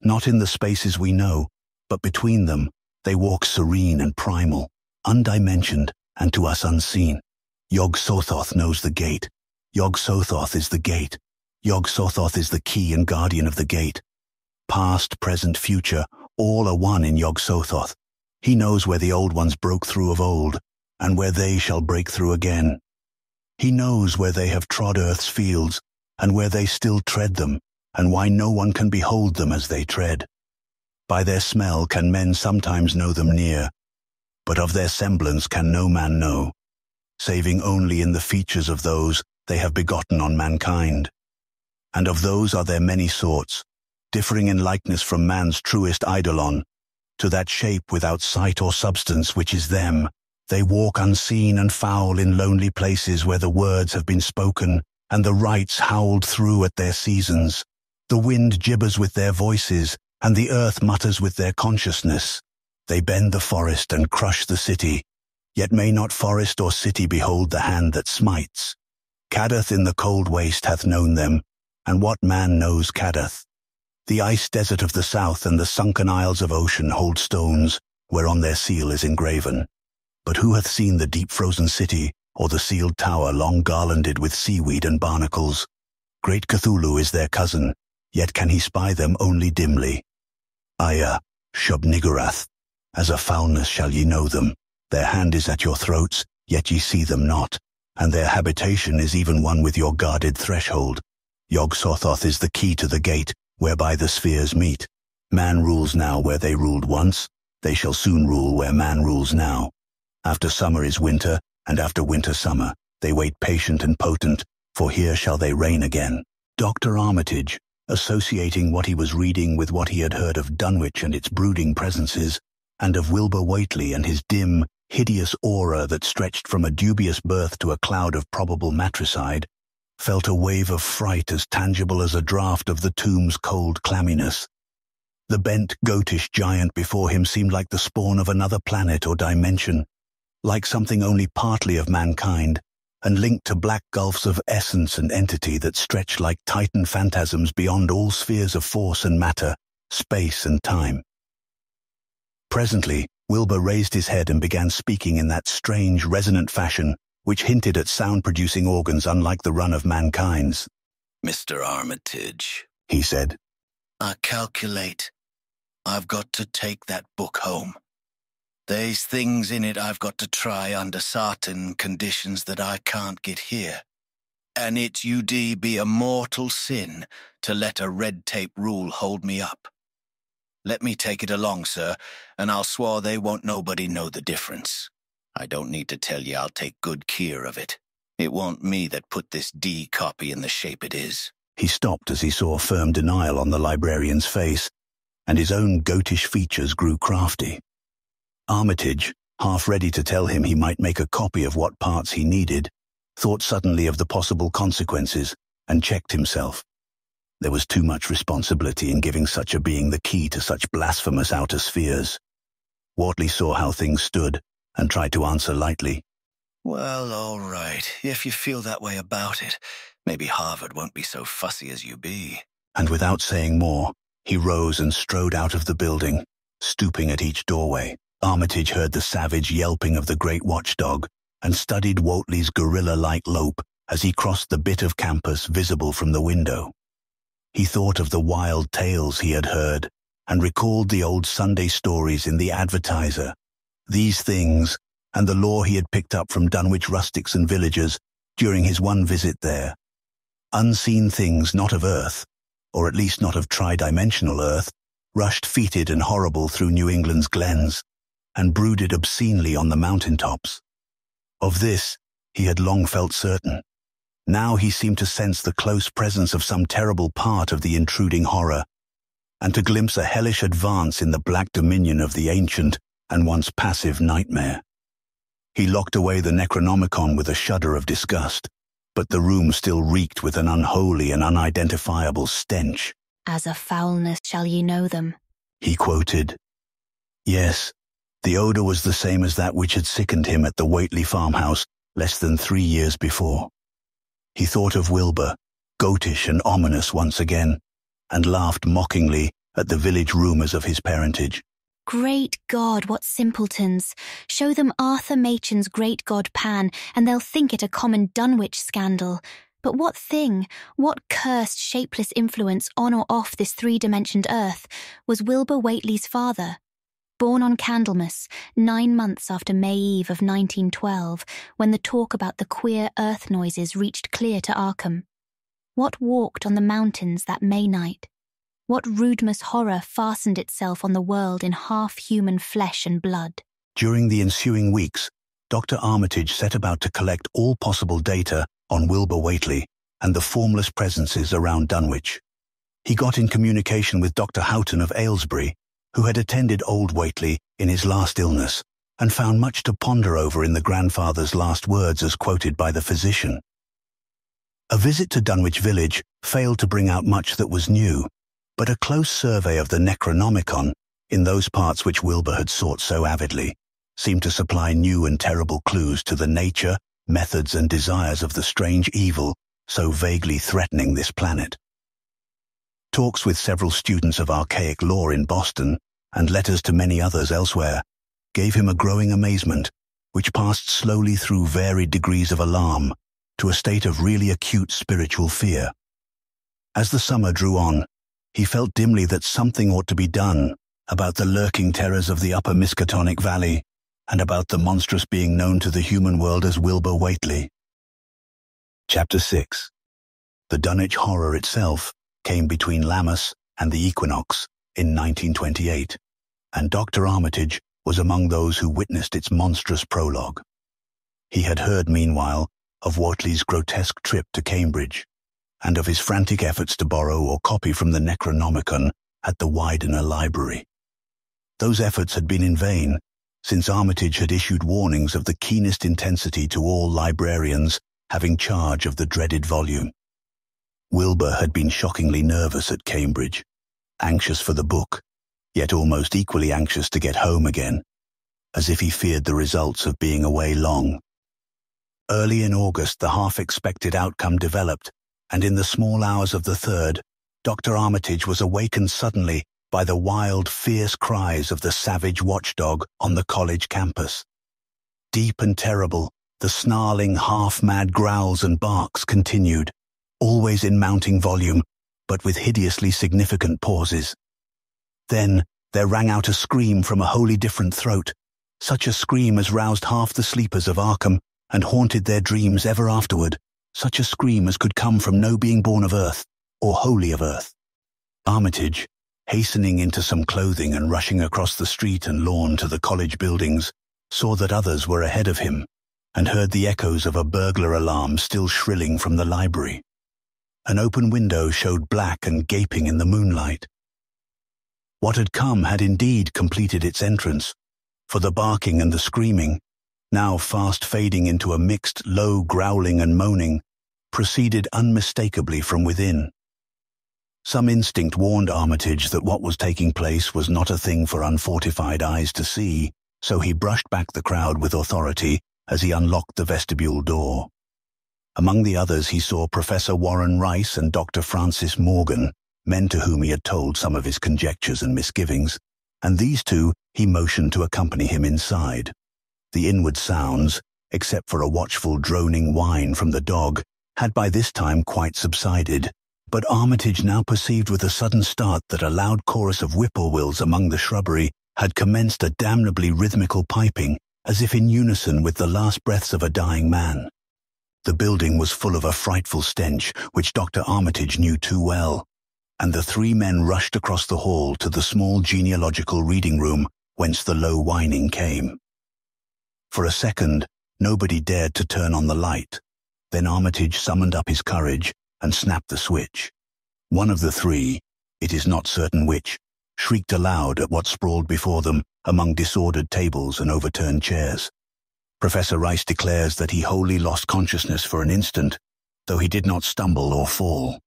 Not in the spaces we know, but between them they walk serene and primal, undimensioned and to us unseen. Yog-Sothoth knows the gate. Yog-Sothoth is the gate. Yog-Sothoth is the key and guardian of the gate. Past, present, future, all are one in Yog-Sothoth. He knows where the old ones broke through of old, and where they shall break through again. He knows where they have trod Earth's fields, and where they still tread them, and why no one can behold them as they tread. By their smell can men sometimes know them near, but of their semblance can no man know, saving only in the features of those they have begotten on mankind. And of those are there many sorts, differing in likeness from man's truest eidolon, to that shape without sight or substance which is them. They walk unseen and foul in lonely places where the words have been spoken, and the rites howled through at their seasons. The wind gibbers with their voices, and the earth mutters with their consciousness. They bend the forest and crush the city, yet may not forest or city behold the hand that smites. Kadath in the cold waste hath known them, and what man knows Kadath? The ice desert of the south and the sunken isles of ocean hold stones whereon their seal is engraven. But who hath seen the deep frozen city, or the sealed tower long garlanded with seaweed and barnacles? Great Cthulhu is their cousin, yet can he spy them only dimly. Aya, Shub-Niggurath, as a foulness shall ye know them. Their hand is at your throats, yet ye see them not, and their habitation is even one with your guarded threshold. Yog-Sothoth is the key to the gate, whereby the spheres meet. Man rules now where they ruled once, they shall soon rule where man rules now. After summer is winter, and after winter summer, they wait patient and potent, for here shall they reign again." Doctor Armitage, associating what he was reading with what he had heard of Dunwich and its brooding presences, and of Wilbur Whateley and his dim, hideous aura that stretched from a dubious birth to a cloud of probable matricide, felt a wave of fright as tangible as a draught of the tomb's cold clamminess. The bent, goatish giant before him seemed like the spawn of another planet or dimension, like something only partly of mankind, and linked to black gulfs of essence and entity that stretch like titan phantasms beyond all spheres of force and matter, space and time. Presently, Wilbur raised his head and began speaking in that strange, resonant fashion which hinted at sound-producing organs unlike the run of mankind's. "Mister Armitage," he said, "I calculate I've got to take that book home. There's things in it I've got to try under certain conditions that I can't get here. And it's ud be a mortal sin to let a red tape rule hold me up. Let me take it along, sir, and I'll swear they won't nobody know the difference. I don't need to tell you I'll take good care of it. It won't me that put this D copy in the shape it is." He stopped as he saw firm denial on the librarian's face, and his own goatish features grew crafty. Armitage, half ready to tell him he might make a copy of what parts he needed, thought suddenly of the possible consequences and checked himself. There was too much responsibility in giving such a being the key to such blasphemous outer spheres. Whateley saw how things stood and tried to answer lightly. "Well, all right, if you feel that way about it, maybe Harvard won't be so fussy as you be." And without saying more, he rose and strode out of the building, stooping at each doorway. Armitage heard the savage yelping of the great watchdog and studied Whateley's gorilla-like lope as he crossed the bit of campus visible from the window. He thought of the wild tales he had heard and recalled the old Sunday stories in the Advertiser. These things, and the lore he had picked up from Dunwich rustics and villagers during his one visit there. Unseen things not of Earth, or at least not of tri-dimensional Earth, rushed fetid and horrible through New England's glens, and brooded obscenely on the mountaintops. Of this he had long felt certain. Now he seemed to sense the close presence of some terrible part of the intruding horror, and to glimpse a hellish advance in the black dominion of the ancient and once passive nightmare. He locked away the Necronomicon with a shudder of disgust, but the room still reeked with an unholy and unidentifiable stench. "As a foulness shall ye know them," he quoted. Yes, the odour was the same as that which had sickened him at the Whateley farmhouse less than three years before. He thought of Wilbur, goatish and ominous once again, and laughed mockingly at the village rumours of his parentage. "Great God, what simpletons! Show them Arthur Machen's great god Pan, and they'll think it a common Dunwich scandal. But what thing, what cursed shapeless influence on or off this three-dimensioned earth was Wilbur Whateley's father? Born on Candlemas, nine months after May Eve of nineteen twelve, when the talk about the queer earth noises reached clear to Arkham. What walked on the mountains that May night? What rudeness horror fastened itself on the world in half-human flesh and blood?" During the ensuing weeks, Doctor Armitage set about to collect all possible data on Wilbur Whateley and the formless presences around Dunwich. He got in communication with Doctor Houghton of Aylesbury, who had attended old Whateley in his last illness and found much to ponder over in the grandfather's last words as quoted by the physician. A visit to Dunwich Village failed to bring out much that was new, but a close survey of the Necronomicon, in those parts which Wilbur had sought so avidly, seemed to supply new and terrible clues to the nature, methods and desires of the strange evil so vaguely threatening this planet. Talks with several students of archaic law in Boston, and letters to many others elsewhere, gave him a growing amazement, which passed slowly through varied degrees of alarm to a state of really acute spiritual fear. As the summer drew on, he felt dimly that something ought to be done about the lurking terrors of the upper Miskatonic Valley, and about the monstrous being known to the human world as Wilbur Whateley. Chapter six. The Dunwich horror itself came between Lammas and the equinox in nineteen twenty-eight, and Doctor Armitage was among those who witnessed its monstrous prologue. He had heard, meanwhile, of Whateley's grotesque trip to Cambridge, and of his frantic efforts to borrow or copy from the Necronomicon at the Widener Library. Those efforts had been in vain, since Armitage had issued warnings of the keenest intensity to all librarians having charge of the dreaded volume. Wilbur had been shockingly nervous at Cambridge, anxious for the book, yet almost equally anxious to get home again, as if he feared the results of being away long. Early in August, the half-expected outcome developed, and in the small hours of the third, Doctor Armitage was awakened suddenly by the wild, fierce cries of the savage watchdog on the college campus. Deep and terrible, the snarling, half-mad growls and barks continued, always in mounting volume, but with hideously significant pauses. Then there rang out a scream from a wholly different throat, such a scream as roused half the sleepers of Arkham and haunted their dreams ever afterward, such a scream as could come from no being born of earth, or wholly of earth. Armitage, hastening into some clothing and rushing across the street and lawn to the college buildings, saw that others were ahead of him, and heard the echoes of a burglar alarm still shrilling from the library. An open window showed black and gaping in the moonlight. What had come had indeed completed its entrance, for the barking and the screaming, now fast fading into a mixed low growling and moaning, proceeded unmistakably from within. Some instinct warned Armitage that what was taking place was not a thing for unfortified eyes to see, so he brushed back the crowd with authority as he unlocked the vestibule door. Among the others he saw Professor Warren Rice and Doctor Francis Morgan, men to whom he had told some of his conjectures and misgivings, and these two he motioned to accompany him inside. The inward sounds, except for a watchful droning whine from the dog, had by this time quite subsided, but Armitage now perceived with a sudden start that a loud chorus of whippoorwills among the shrubbery had commenced a damnably rhythmical piping, as if in unison with the last breaths of a dying man. The building was full of a frightful stench, which Doctor Armitage knew too well, and the three men rushed across the hall to the small genealogical reading room whence the low whining came. For a second, nobody dared to turn on the light. Then Armitage summoned up his courage and snapped the switch. One of the three, it is not certain which, shrieked aloud at what sprawled before them among disordered tables and overturned chairs. Professor Rice declares that he wholly lost consciousness for an instant, though he did not stumble or fall.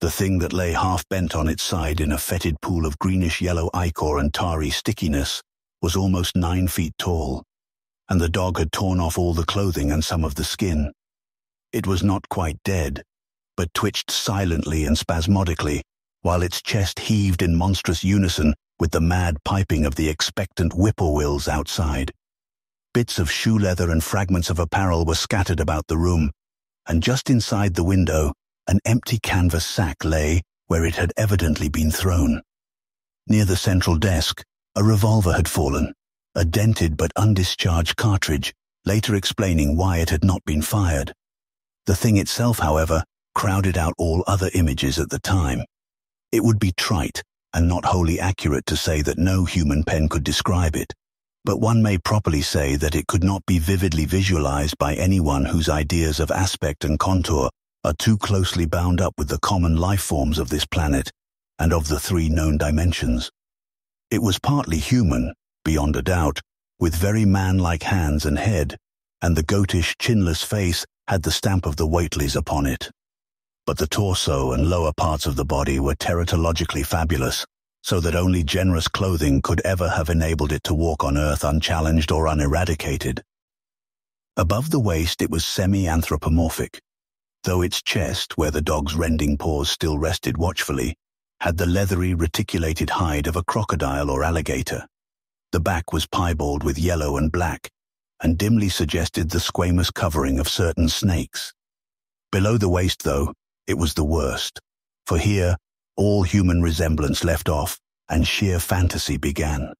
The thing that lay half-bent on its side in a fetid pool of greenish-yellow ichor and tarry stickiness was almost nine feet tall, and the dog had torn off all the clothing and some of the skin. It was not quite dead, but twitched silently and spasmodically, while its chest heaved in monstrous unison with the mad piping of the expectant whippoorwills outside. Bits of shoe leather and fragments of apparel were scattered about the room, and just inside the window, an empty canvas sack lay where it had evidently been thrown. Near the central desk, a revolver had fallen, a dented but undischarged cartridge, later explaining why it had not been fired. The thing itself, however, crowded out all other images at the time. It would be trite and not wholly accurate to say that no human pen could describe it, but one may properly say that it could not be vividly visualized by anyone whose ideas of aspect and contour are too closely bound up with the common life forms of this planet and of the three known dimensions. It was partly human, beyond a doubt, with very man-like hands and head, and the goatish, chinless face had the stamp of the Whateleys upon it. But the torso and lower parts of the body were teratologically fabulous, so that only generous clothing could ever have enabled it to walk on Earth unchallenged or uneradicated. Above the waist it was semi-anthropomorphic, though its chest, where the dog's rending paws still rested watchfully, had the leathery reticulated hide of a crocodile or alligator. The back was piebald with yellow and black, and dimly suggested the squamous covering of certain snakes. Below the waist, though, it was the worst, for here all human resemblance left off and sheer fantasy began.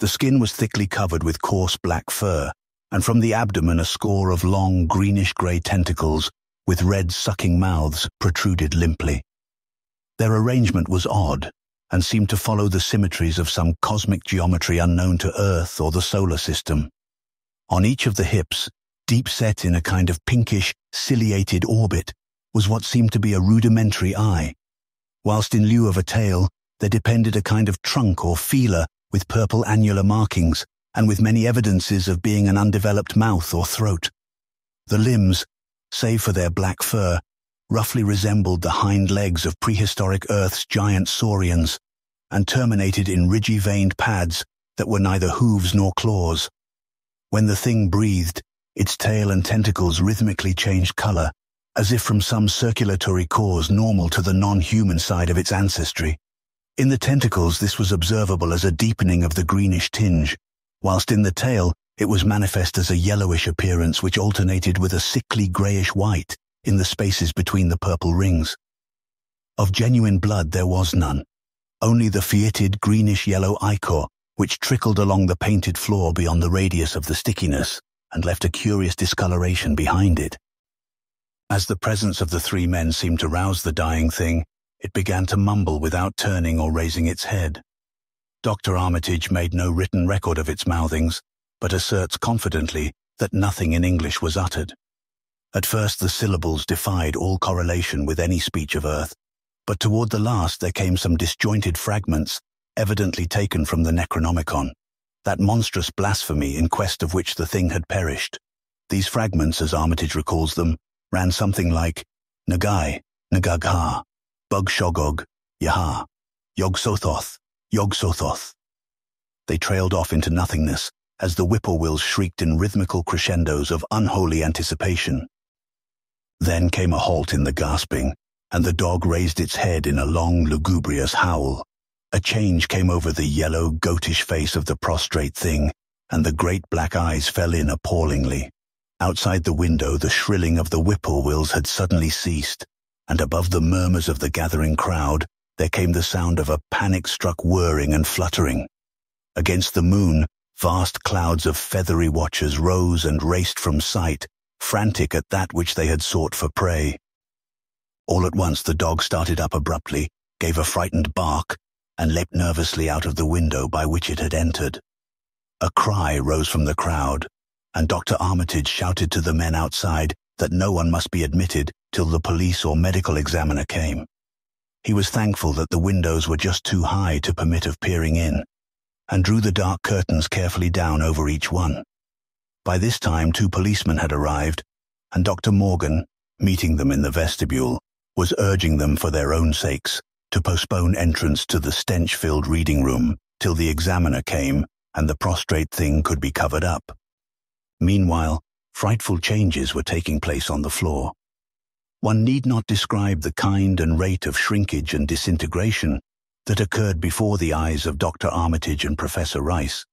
The skin was thickly covered with coarse black fur, and from the abdomen a score of long greenish-grey tentacles with red sucking mouths protruded limply. Their arrangement was odd and seemed to follow the symmetries of some cosmic geometry unknown to Earth or the solar system. On each of the hips, deep-set in a kind of pinkish, ciliated orbit, was what seemed to be a rudimentary eye, whilst in lieu of a tail there depended a kind of trunk or feeler with purple annular markings and with many evidences of being an undeveloped mouth or throat. The limbs, save for their black fur, roughly resembled the hind legs of prehistoric Earth's giant saurians and terminated in ridgy-veined pads that were neither hooves nor claws. When the thing breathed, its tail and tentacles rhythmically changed colour, as if from some circulatory cause normal to the non-human side of its ancestry. In the tentacles this was observable as a deepening of the greenish tinge, whilst in the tail it was manifest as a yellowish appearance which alternated with a sickly greyish-white in the spaces between the purple rings. Of genuine blood there was none, only the fetid greenish-yellow ichor which trickled along the painted floor beyond the radius of the stickiness and left a curious discoloration behind it. As the presence of the three men seemed to rouse the dying thing, it began to mumble without turning or raising its head. Doctor Armitage made no written record of its mouthings, but asserts confidently that nothing in English was uttered. At first the syllables defied all correlation with any speech of Earth, but toward the last there came some disjointed fragments, evidently taken from the Necronomicon, that monstrous blasphemy in quest of which the thing had perished. These fragments, as Armitage recalls them, ran something like Nagai, Nagagha, Bugshogog, Yaha, Yog-Sothoth, Yog-Sothoth. They trailed off into nothingness as the whippoorwills shrieked in rhythmical crescendos of unholy anticipation. Then came a halt in the gasping, and the dog raised its head in a long, lugubrious howl. A change came over the yellow, goatish face of the prostrate thing, and the great black eyes fell in appallingly. Outside the window the shrilling of the whippoorwills had suddenly ceased, and above the murmurs of the gathering crowd there came the sound of a panic-struck whirring and fluttering. Against the moon, vast clouds of feathery watchers rose and raced from sight, frantic at that which they had sought for prey. All at once the dog started up abruptly, gave a frightened bark, and leapt nervously out of the window by which it had entered. A cry rose from the crowd, and Doctor Armitage shouted to the men outside that no one must be admitted till the police or medical examiner came. He was thankful that the windows were just too high to permit of peering in, and drew the dark curtains carefully down over each one. By this time two policemen had arrived, and Doctor Morgan, meeting them in the vestibule, was urging them for their own sakes to postpone entrance to the stench-filled reading room till the examiner came and the prostrate thing could be covered up. Meanwhile, frightful changes were taking place on the floor. One need not describe the kind and rate of shrinkage and disintegration that occurred before the eyes of Doctor Armitage and Professor Rice,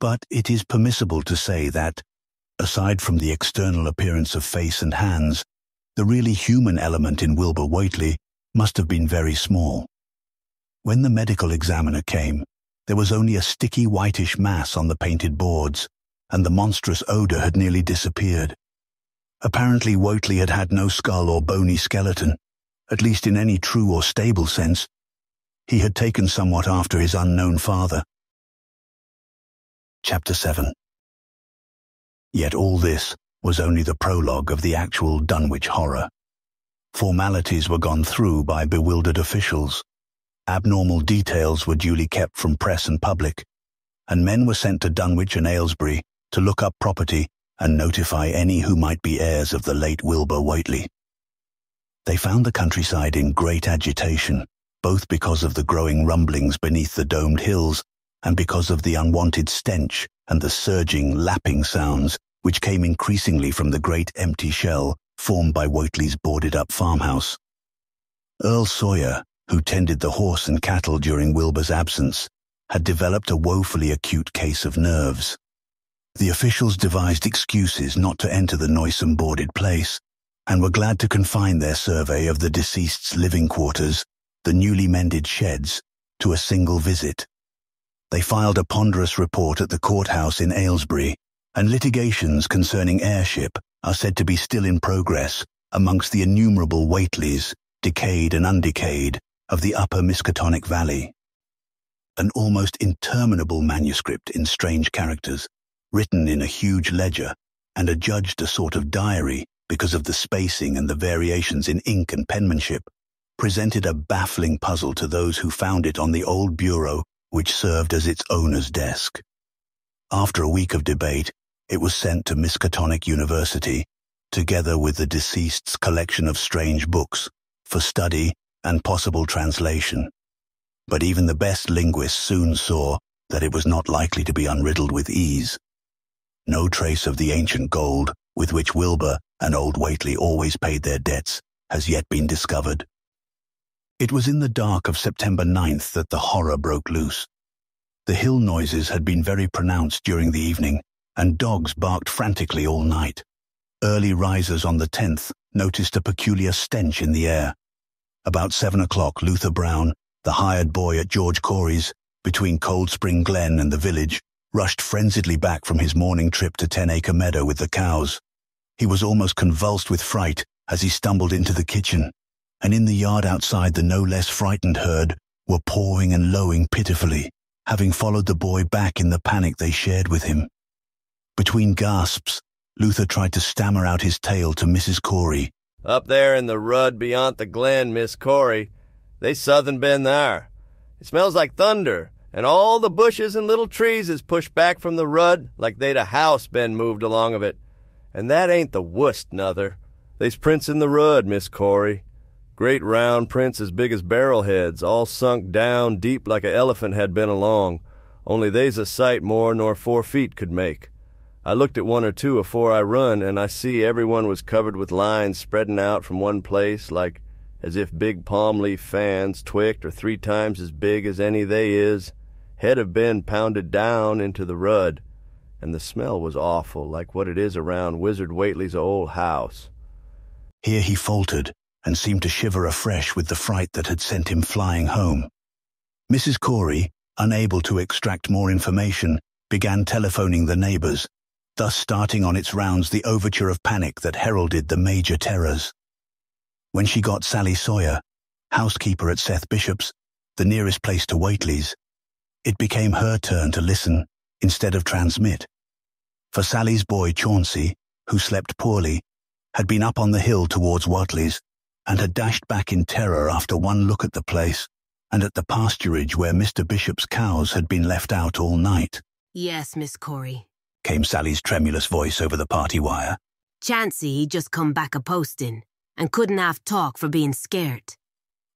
but it is permissible to say that, aside from the external appearance of face and hands, the really human element in Wilbur Whateley must have been very small. When the medical examiner came, there was only a sticky whitish mass on the painted boards, and the monstrous odor had nearly disappeared. Apparently Whateley had had no skull or bony skeleton, at least in any true or stable sense. He had taken somewhat after his unknown father. Chapter seven. Yet all this was only the prologue of the actual Dunwich horror. Formalities were gone through by bewildered officials. Abnormal details were duly kept from press and public, and men were sent to Dunwich and Aylesbury to look up property and notify any who might be heirs of the late Wilbur Whateley. They found the countryside in great agitation, both because of the growing rumblings beneath the domed hills and because of the unwanted stench and the surging, lapping sounds which came increasingly from the great empty shell formed by Whateley's boarded-up farmhouse. Earl Sawyer, who tended the horse and cattle during Wilbur's absence, had developed a woefully acute case of nerves. The officials devised excuses not to enter the noisome boarded place, and were glad to confine their survey of the deceased's living quarters, the newly mended sheds, to a single visit. They filed a ponderous report at the courthouse in Aylesbury, and litigations concerning heirship are said to be still in progress amongst the innumerable Whateleys, decayed and undecayed, of the upper Miskatonic Valley. An almost interminable manuscript in strange characters, written in a huge ledger, and adjudged a sort of diary because of the spacing and the variations in ink and penmanship, presented a baffling puzzle to those who found it on the old bureau which served as its owner's desk. After a week of debate, it was sent to Miskatonic University, together with the deceased's collection of strange books, for study and possible translation. But even the best linguists soon saw that it was not likely to be unriddled with ease. No trace of the ancient gold with which Wilbur and old Whateley always paid their debts has yet been discovered. It was in the dark of September ninth that the horror broke loose. The hill noises had been very pronounced during the evening, and dogs barked frantically all night. Early risers on the tenth noticed a peculiar stench in the air. About seven o'clock, Luther Brown, the hired boy at George Corey's, between Cold Spring Glen and the village, rushed frenziedly back from his morning trip to Ten Acre Meadow with the cows. He was almost convulsed with fright as he stumbled into the kitchen, and in the yard outside the no less frightened herd were pawing and lowing pitifully, having followed the boy back in the panic they shared with him. Between gasps, Luther tried to stammer out his tale to Missus Corey. "Up there in the rud beyond the glen, Miss Corey, they southern been there. It smells like thunder, and all the bushes and little trees is pushed back from the rud like they'd a house been moved along of it. And that ain't the worst, nother. They's prints in the rud, Miss Corey. Great round prints as big as barrel heads, all sunk down deep like a elephant had been along, only they's a sight more nor four feet could make. I looked at one or two afore I run, and I see every one was covered with lines spreading out from one place, like as if big palm leaf fans, twicked or three times as big as any they is, head have been pounded down into the rud, and the smell was awful, like what it is around Wizard Whateley's old house." Here he faltered, and seemed to shiver afresh with the fright that had sent him flying home. Missus Corey, unable to extract more information, began telephoning the neighbors, thus starting on its rounds the overture of panic that heralded the major terrors. When she got Sally Sawyer, housekeeper at Seth Bishop's, the nearest place to Whateley's, it became her turn to listen instead of transmit. For Sally's boy Chauncey, who slept poorly, had been up on the hill towards Whateley's and had dashed back in terror after one look at the place and at the pasturage where Mister Bishop's cows had been left out all night. "Yes, Miss Corey," came Sally's tremulous voice over the party wire. "Chancey he just come back a postin' and couldn't half talk for being scared.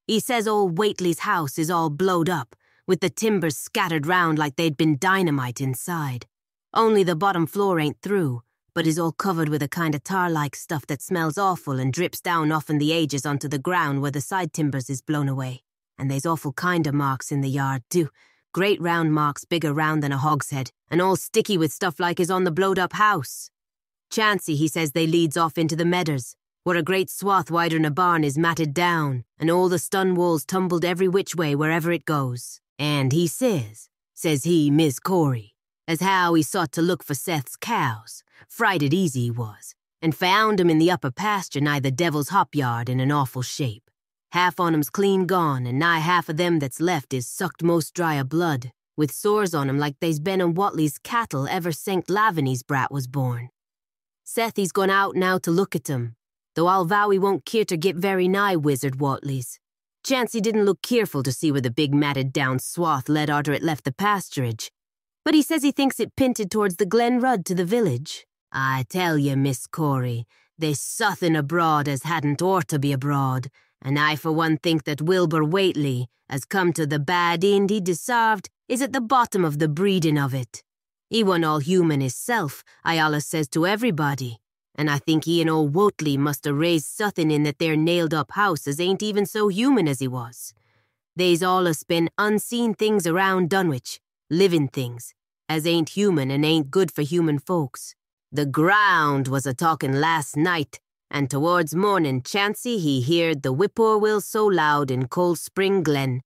He says old Whateley's house is all blowed up, with the timbers scattered round like they'd been dynamite inside. Only the bottom floor ain't through, but is all covered with a kind of tar-like stuff that smells awful and drips down off'n the edges onto the ground where the side timbers is blown away. And there's awful kind of marks in the yard, too. Great round marks, bigger round than a hogshead, and all sticky with stuff like is on the blowed-up house. Chancey, he says, they leads off into the medders, where a great swath wider'n a barn is matted down, and all the stun walls tumbled every which way wherever it goes. And he says, says he, Miss Corey, as how he sought to look for Seth's cows, frighted easy he was, and found 'em in the upper pasture nigh the Devil's Hop Yard in an awful shape. Half on 'em's clean gone, and nigh half of them that's left is sucked most dry o' blood, with sores on 'em like they's been on Whateley's cattle ever since Laviny's brat was born. Seth he's gone out now to look at 'em, though I'll vow he won't keer to get very nigh Wizard Whateley's. Chancey didn't look careful to see where the big matted down swath led arter it left the pasturage, but he says he thinks it pinted towards the Glen Rudd to the village. I tell you, Miss Corey, there's suthin' abroad as hadn't ought to be abroad, and I for one think that Wilbur Whateley, as come to the bad end he desarved, is at the bottom of the breedin' of it. He wa'n't all human hisself, I allus says to everybody, and I think he and old Whateley must a raised suthin' in that there nailed-up house as ain't even so human as he was. They's allus been unseen things around Dunwich, livin' things, as ain't human and ain't good for human folks. The ground was a-talkin' last night, and towards mornin' Chancey he heerd the whip-poor-will so loud in Cold Spring Glen,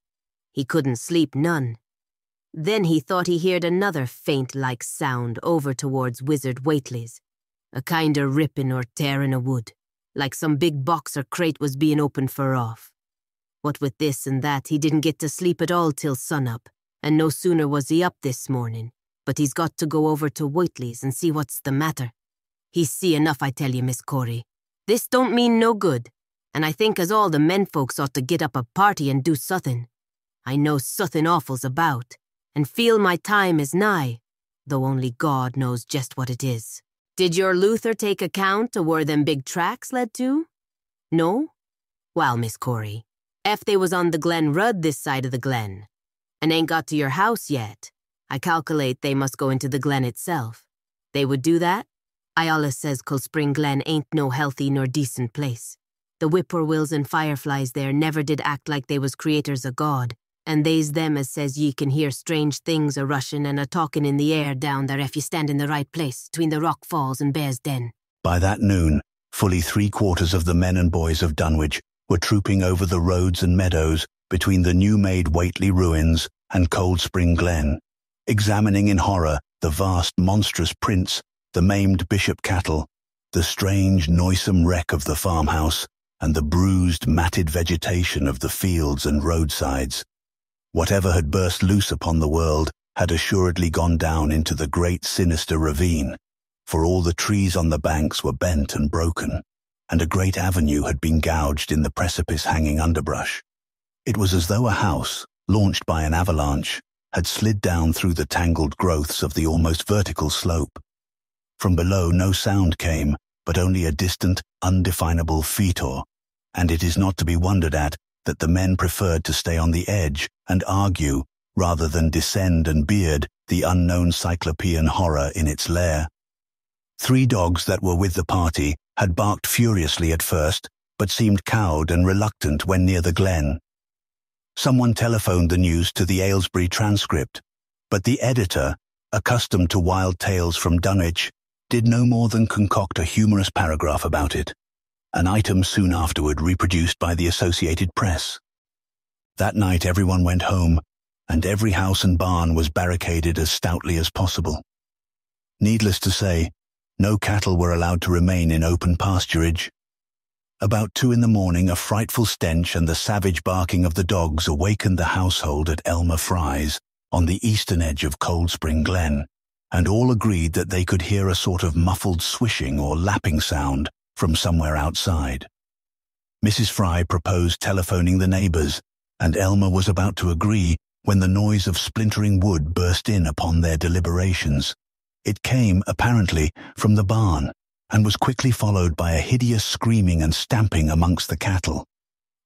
he couldn't sleep none. Then he thought he heerd another faint-like sound over towards Wizard Whateley's, a kind of rippin' or tearin' of wood, like some big box or crate was bein' opened for off. What with this and that, he didn't get to sleep at all till sun-up, and no sooner was he up this mornin', but he's got to go over to Whateley's and see what's the matter. He's see enough, I tell you, Miss Corey. This don't mean no good, and I think as all the men folks ought to get up a party and do suthin'. I know suthin' awful's about, and feel my time is nigh, though only God knows just what it is. Did your Luther take account o' where them big tracks led to? No? Well, Miss Corey, ef they was on the Glen Rudd this side of the Glen, and ain't got to your house yet, I calculate they must go into the Glen itself. They would do that? I allus says Cold Spring Glen ain't no healthy nor decent place. The whippoorwills and fireflies there never did act like they was creators of God, and they's them as says ye can hear strange things a-rushin' and a-talkin' in the air down there if ye stand in the right place, between the rock falls and Bear's Den." By that noon, fully three-quarters of the men and boys of Dunwich were trooping over the roads and meadows between the new-made Whateley ruins and Cold Spring Glen, examining in horror the vast monstrous prints, the maimed bishop cattle, the strange, noisome wreck of the farmhouse, and the bruised, matted vegetation of the fields and roadsides. Whatever had burst loose upon the world had assuredly gone down into the great sinister ravine, for all the trees on the banks were bent and broken, and a great avenue had been gouged in the precipice-hanging underbrush. It was as though a house, launched by an avalanche, had slid down through the tangled growths of the almost vertical slope. From below no sound came, but only a distant, undefinable fetor, and it is not to be wondered at that the men preferred to stay on the edge and argue rather than descend and beard the unknown cyclopean horror in its lair. Three dogs that were with the party had barked furiously at first, but seemed cowed and reluctant when near the Glen. Someone telephoned the news to the Aylesbury Transcript, but the editor, accustomed to wild tales from Dunwich, did no more than concoct a humorous paragraph about it, an item soon afterward reproduced by the Associated Press. That night everyone went home, and every house and barn was barricaded as stoutly as possible. Needless to say, no cattle were allowed to remain in open pasturage. About two in the morning, a frightful stench and the savage barking of the dogs awakened the household at Elmer Fry's, on the eastern edge of Cold Spring Glen, and all agreed that they could hear a sort of muffled swishing or lapping sound from somewhere outside. Missus Fry proposed telephoning the neighbours, and Elmer was about to agree when the noise of splintering wood burst in upon their deliberations. It came, apparently, from the barn, and was quickly followed by a hideous screaming and stamping amongst the cattle.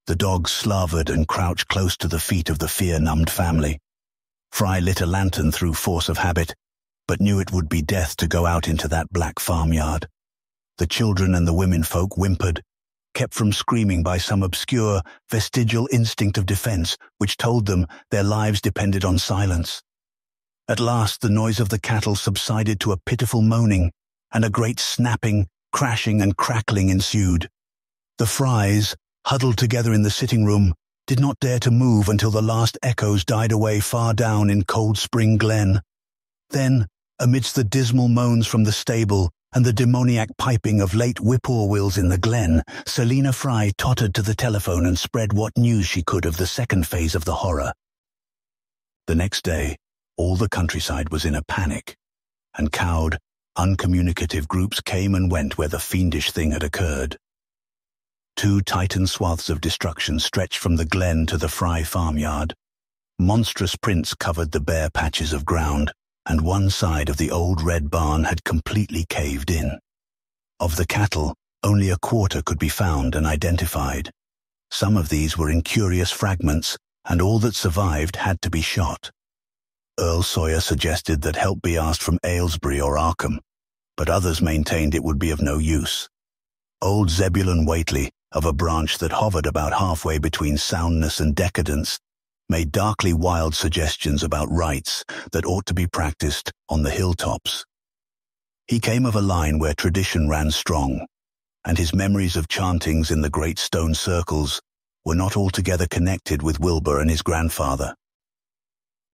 The dogs slavered and crouched close to the feet of the fear-numbed family. Fry lit a lantern through force of habit, but knew it would be death to go out into that black farmyard. The children and the womenfolk whimpered, kept from screaming by some obscure, vestigial instinct of defence which told them their lives depended on silence. At last the noise of the cattle subsided to a pitiful moaning, and a great snapping, crashing and crackling ensued. The Frys, huddled together in the sitting room, did not dare to move until the last echoes died away far down in Cold Spring Glen. Then, amidst the dismal moans from the stable and the demoniac piping of late whip-poor-wills in the glen, Selina Fry tottered to the telephone and spread what news she could of the second phase of the horror. The next day, all the countryside was in a panic, and cowed, uncommunicative groups came and went where the fiendish thing had occurred. Two titan swaths of destruction stretched from the glen to the Fry farmyard. Monstrous prints covered the bare patches of ground, and one side of the old red barn had completely caved in. Of the cattle, only a quarter could be found and identified. Some of these were in curious fragments, and all that survived had to be shot. Earl Sawyer suggested that help be asked from Aylesbury or Arkham, but others maintained it would be of no use. Old Zebulon Whateley, of a branch that hovered about halfway between soundness and decadence, made darkly wild suggestions about rites that ought to be practiced on the hilltops. He came of a line where tradition ran strong, and his memories of chantings in the great stone circles were not altogether connected with Wilbur and his grandfather.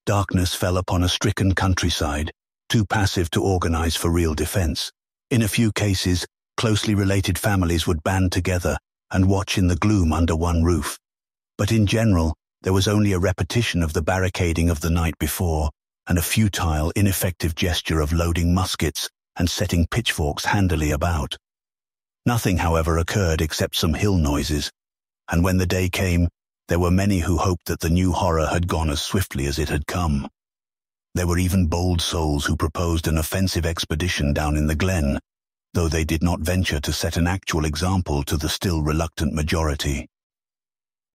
Darkness fell upon a stricken countryside, too passive to organize for real defense. In a few cases, closely related families would band together and watch in the gloom under one roof. But in general, there was only a repetition of the barricading of the night before, and a futile, ineffective gesture of loading muskets and setting pitchforks handily about. Nothing, however, occurred except some hill noises, and when the day came, there were many who hoped that the new horror had gone as swiftly as it had come. There were even bold souls who proposed an offensive expedition down in the glen, though they did not venture to set an actual example to the still reluctant majority.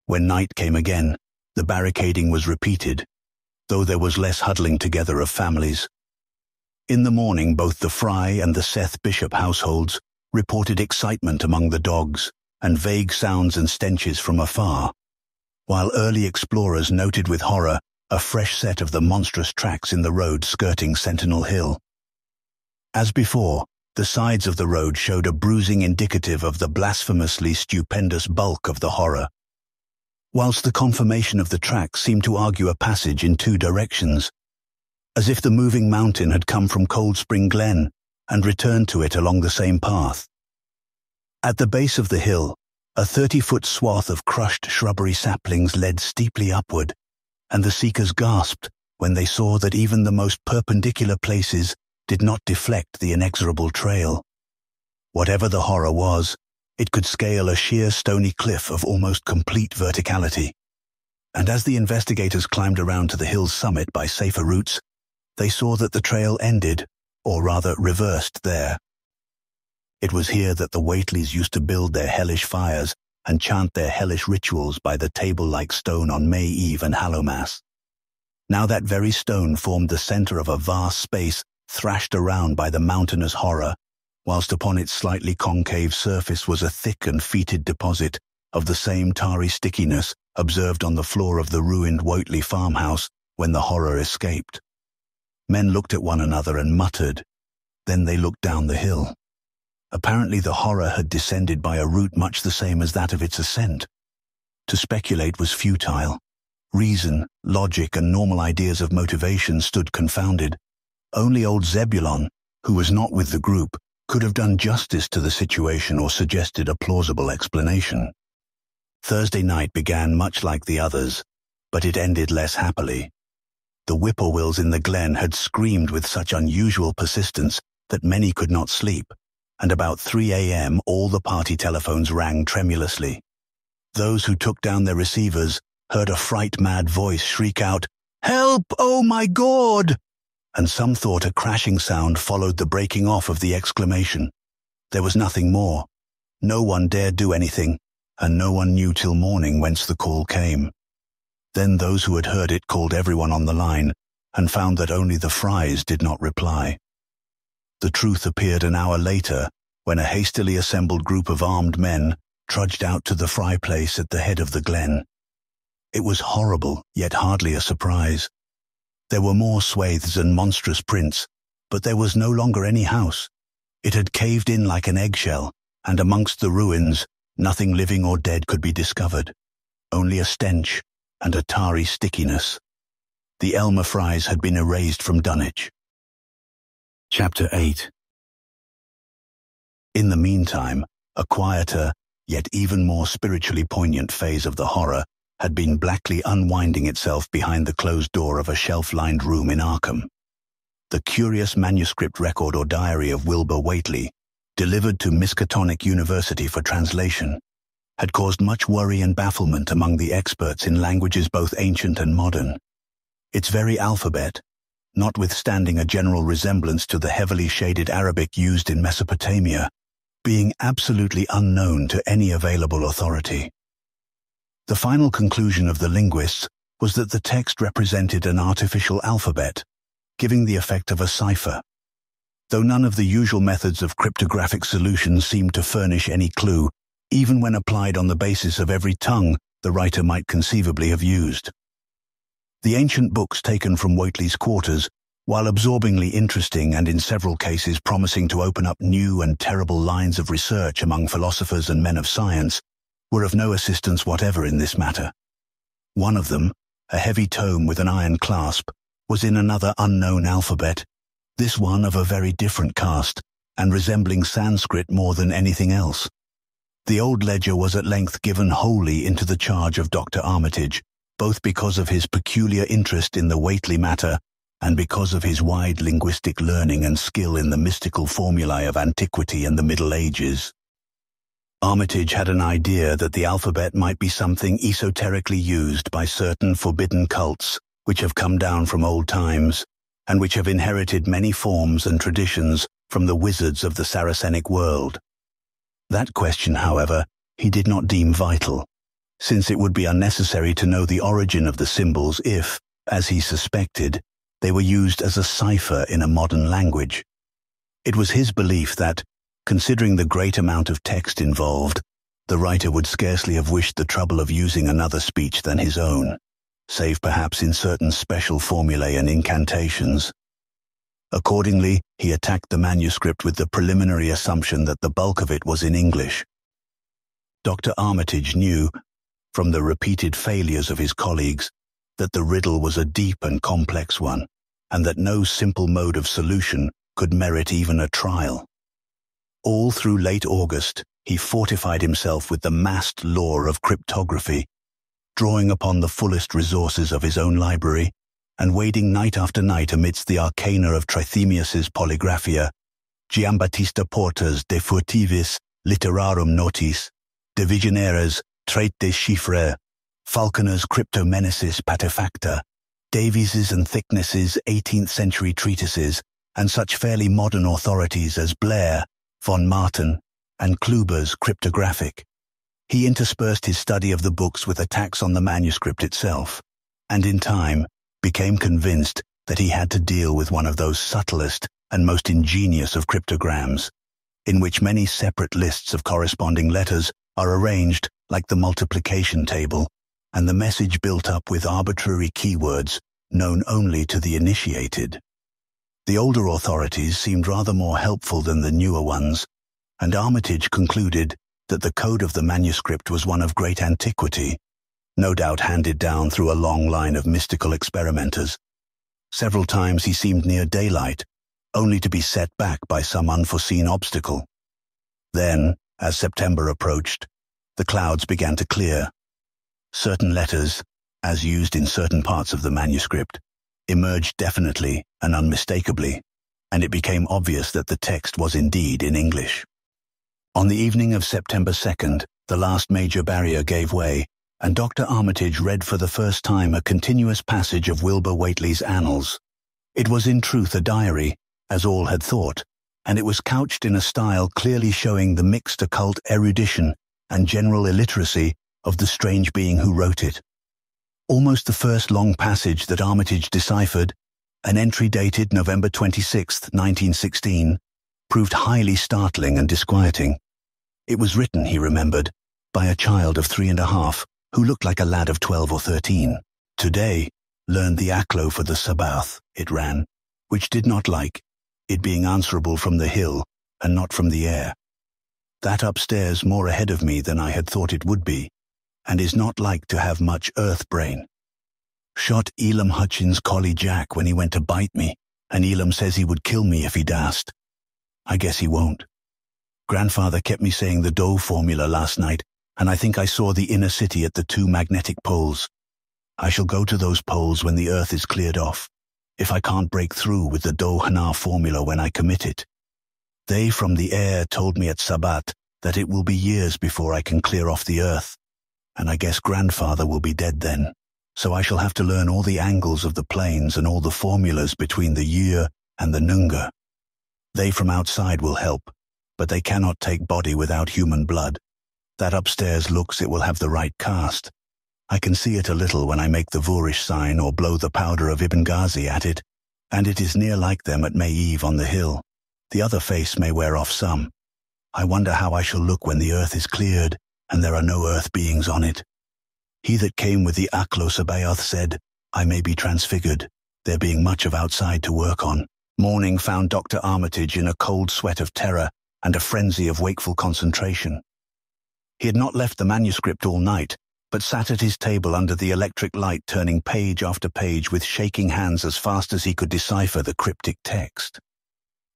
When night came again, the barricading was repeated, though there was less huddling together of families. In the morning, both the Fry and the Seth Bishop households reported excitement among the dogs and vague sounds and stenches from afar, while early explorers noted with horror a fresh set of the monstrous tracks in the road skirting Sentinel Hill. As before, the sides of the road showed a bruising indicative of the blasphemously stupendous bulk of the horror. Whilst the conformation of the tracks seemed to argue a passage in two directions, as if the moving mountain had come from Cold Spring Glen and returned to it along the same path. At the base of the hill, a thirty-foot swath of crushed shrubbery saplings led steeply upward, and the seekers gasped when they saw that even the most perpendicular places did not deflect the inexorable trail. Whatever the horror was, it could scale a sheer stony cliff of almost complete verticality. And as the investigators climbed around to the hill's summit by safer routes, they saw that the trail ended, or rather reversed, there. It was here that the Whateleys used to build their hellish fires and chant their hellish rituals by the table-like stone on May Eve and Hallowmass. Now that very stone formed the centre of a vast space thrashed around by the mountainous horror, whilst upon its slightly concave surface was a thick and fetid deposit of the same tarry stickiness observed on the floor of the ruined Whateley farmhouse when the horror escaped. Men looked at one another and muttered. Then they looked down the hill. Apparently the horror had descended by a route much the same as that of its ascent. To speculate was futile. Reason, logic, and normal ideas of motivation stood confounded. Only old Zebulon, who was not with the group, could have done justice to the situation or suggested a plausible explanation. Thursday night began much like the others, but it ended less happily. The whippoorwills in the glen had screamed with such unusual persistence that many could not sleep, and about three a m all the party telephones rang tremulously. Those who took down their receivers heard a fright-mad voice shriek out, "Help! Oh my God!" and some thought a crashing sound followed the breaking off of the exclamation. There was nothing more. No one dared do anything, and no one knew till morning whence the call came. Then those who had heard it called everyone on the line, and found that only the Frys did not reply. The truth appeared an hour later, when a hastily assembled group of armed men trudged out to the Fry place at the head of the glen. It was horrible, yet hardly a surprise. There were more swathes and monstrous prints, but there was no longer any house. It had caved in like an eggshell, and amongst the ruins, nothing living or dead could be discovered. Only a stench and a tarry stickiness. The Elmer Frys had been erased from Dunwich. Chapter eight. In the meantime, a quieter, yet even more spiritually poignant phase of the horror had been blackly unwinding itself behind the closed door of a shelf-lined room in Arkham. The curious manuscript record or diary of Wilbur Whateley, delivered to Miskatonic University for translation, had caused much worry and bafflement among the experts in languages both ancient and modern. Its very alphabet, notwithstanding a general resemblance to the heavily shaded Arabic used in Mesopotamia, being absolutely unknown to any available authority. The final conclusion of the linguists was that the text represented an artificial alphabet, giving the effect of a cipher. Though none of the usual methods of cryptographic solutions seemed to furnish any clue, even when applied on the basis of every tongue the writer might conceivably have used. The ancient books taken from Whateley's quarters, while absorbingly interesting and in several cases promising to open up new and terrible lines of research among philosophers and men of science, were of no assistance whatever in this matter. One of them, a heavy tome with an iron clasp, was in another unknown alphabet, this one of a very different cast, and resembling Sanskrit more than anything else. The old ledger was at length given wholly into the charge of Doctor Armitage, both because of his peculiar interest in the Whateley matter and because of his wide linguistic learning and skill in the mystical formulae of antiquity and the Middle Ages. Armitage had an idea that the alphabet might be something esoterically used by certain forbidden cults which have come down from old times, and which have inherited many forms and traditions from the wizards of the Saracenic world. That question, however, he did not deem vital, since it would be unnecessary to know the origin of the symbols if, as he suspected, they were used as a cipher in a modern language. It was his belief that, considering the great amount of text involved, the writer would scarcely have wished the trouble of using another speech than his own, save perhaps in certain special formulae and incantations. Accordingly, he attacked the manuscript with the preliminary assumption that the bulk of it was in English. Doctor Armitage knew, from the repeated failures of his colleagues, that the riddle was a deep and complex one, and that no simple mode of solution could merit even a trial. All through late August, he fortified himself with the massed lore of cryptography, drawing upon the fullest resources of his own library, and wading night after night amidst the arcana of Trithemius's Polygraphia, Giambattista Porta's De Furtivis Literarum Notis, De Visionera's Traite de Chiffre, Falconer's Cryptomenesis Patefacta, Davies's and Thickness's eighteenth century treatises, and such fairly modern authorities as Blair, von Marten, and Kluber's Cryptographic. He interspersed his study of the books with attacks on the manuscript itself, and in time became convinced that he had to deal with one of those subtlest and most ingenious of cryptograms, in which many separate lists of corresponding letters are arranged like the multiplication table, and the message built up with arbitrary keywords known only to the initiated. The older authorities seemed rather more helpful than the newer ones, and Armitage concluded that the code of the manuscript was one of great antiquity, no doubt handed down through a long line of mystical experimenters. Several times he seemed near daylight, only to be set back by some unforeseen obstacle. Then, as September approached, the clouds began to clear. Certain letters, as used in certain parts of the manuscript, emerged definitely and unmistakably, and it became obvious that the text was indeed in English. On the evening of September second, the last major barrier gave way, and Doctor Armitage read for the first time a continuous passage of Wilbur Whateley's annals. It was in truth a diary, as all had thought, and it was couched in a style clearly showing the mixed occult erudition and general illiteracy of the strange being who wrote it. Almost the first long passage that Armitage deciphered, an entry dated November twenty-sixth, nineteen sixteen, proved highly startling and disquieting. It was written, he remembered, by a child of three and a half who looked like a lad of twelve or thirteen. Today, learned the Aklo for the Sabbath, it ran, which did not like, it being answerable from the hill and not from the air. That upstairs more ahead of me than I had thought it would be, and is not like to have much earth brain. Shot Elam Hutchins' collie Jack when he went to bite me, and Elam says he would kill me if he dast. I guess he won't. Grandfather kept me saying the Doe formula last night, and I think I saw the inner city at the two magnetic poles. I shall go to those poles when the earth is cleared off, if I can't break through with the Doe Hana formula when I commit it. They from the air told me at Sabbat that it will be years before I can clear off the earth, and I guess grandfather will be dead then, so I shall have to learn all the angles of the planes and all the formulas between the year and the Noongar. They from outside will help, but they cannot take body without human blood. That upstairs looks it will have the right cast. I can see it a little when I make the Voorish sign or blow the powder of Ibn Ghazi at it, and it is near like them at May Eve on the hill. The other face may wear off some. I wonder how I shall look when the earth is cleared and there are no earth beings on it. He that came with the Aklo Sabaoth said, I may be transfigured, there being much of outside to work on. Morning found Doctor Armitage in a cold sweat of terror and a frenzy of wakeful concentration. He had not left the manuscript all night, but sat at his table under the electric light, turning page after page with shaking hands as fast as he could decipher the cryptic text.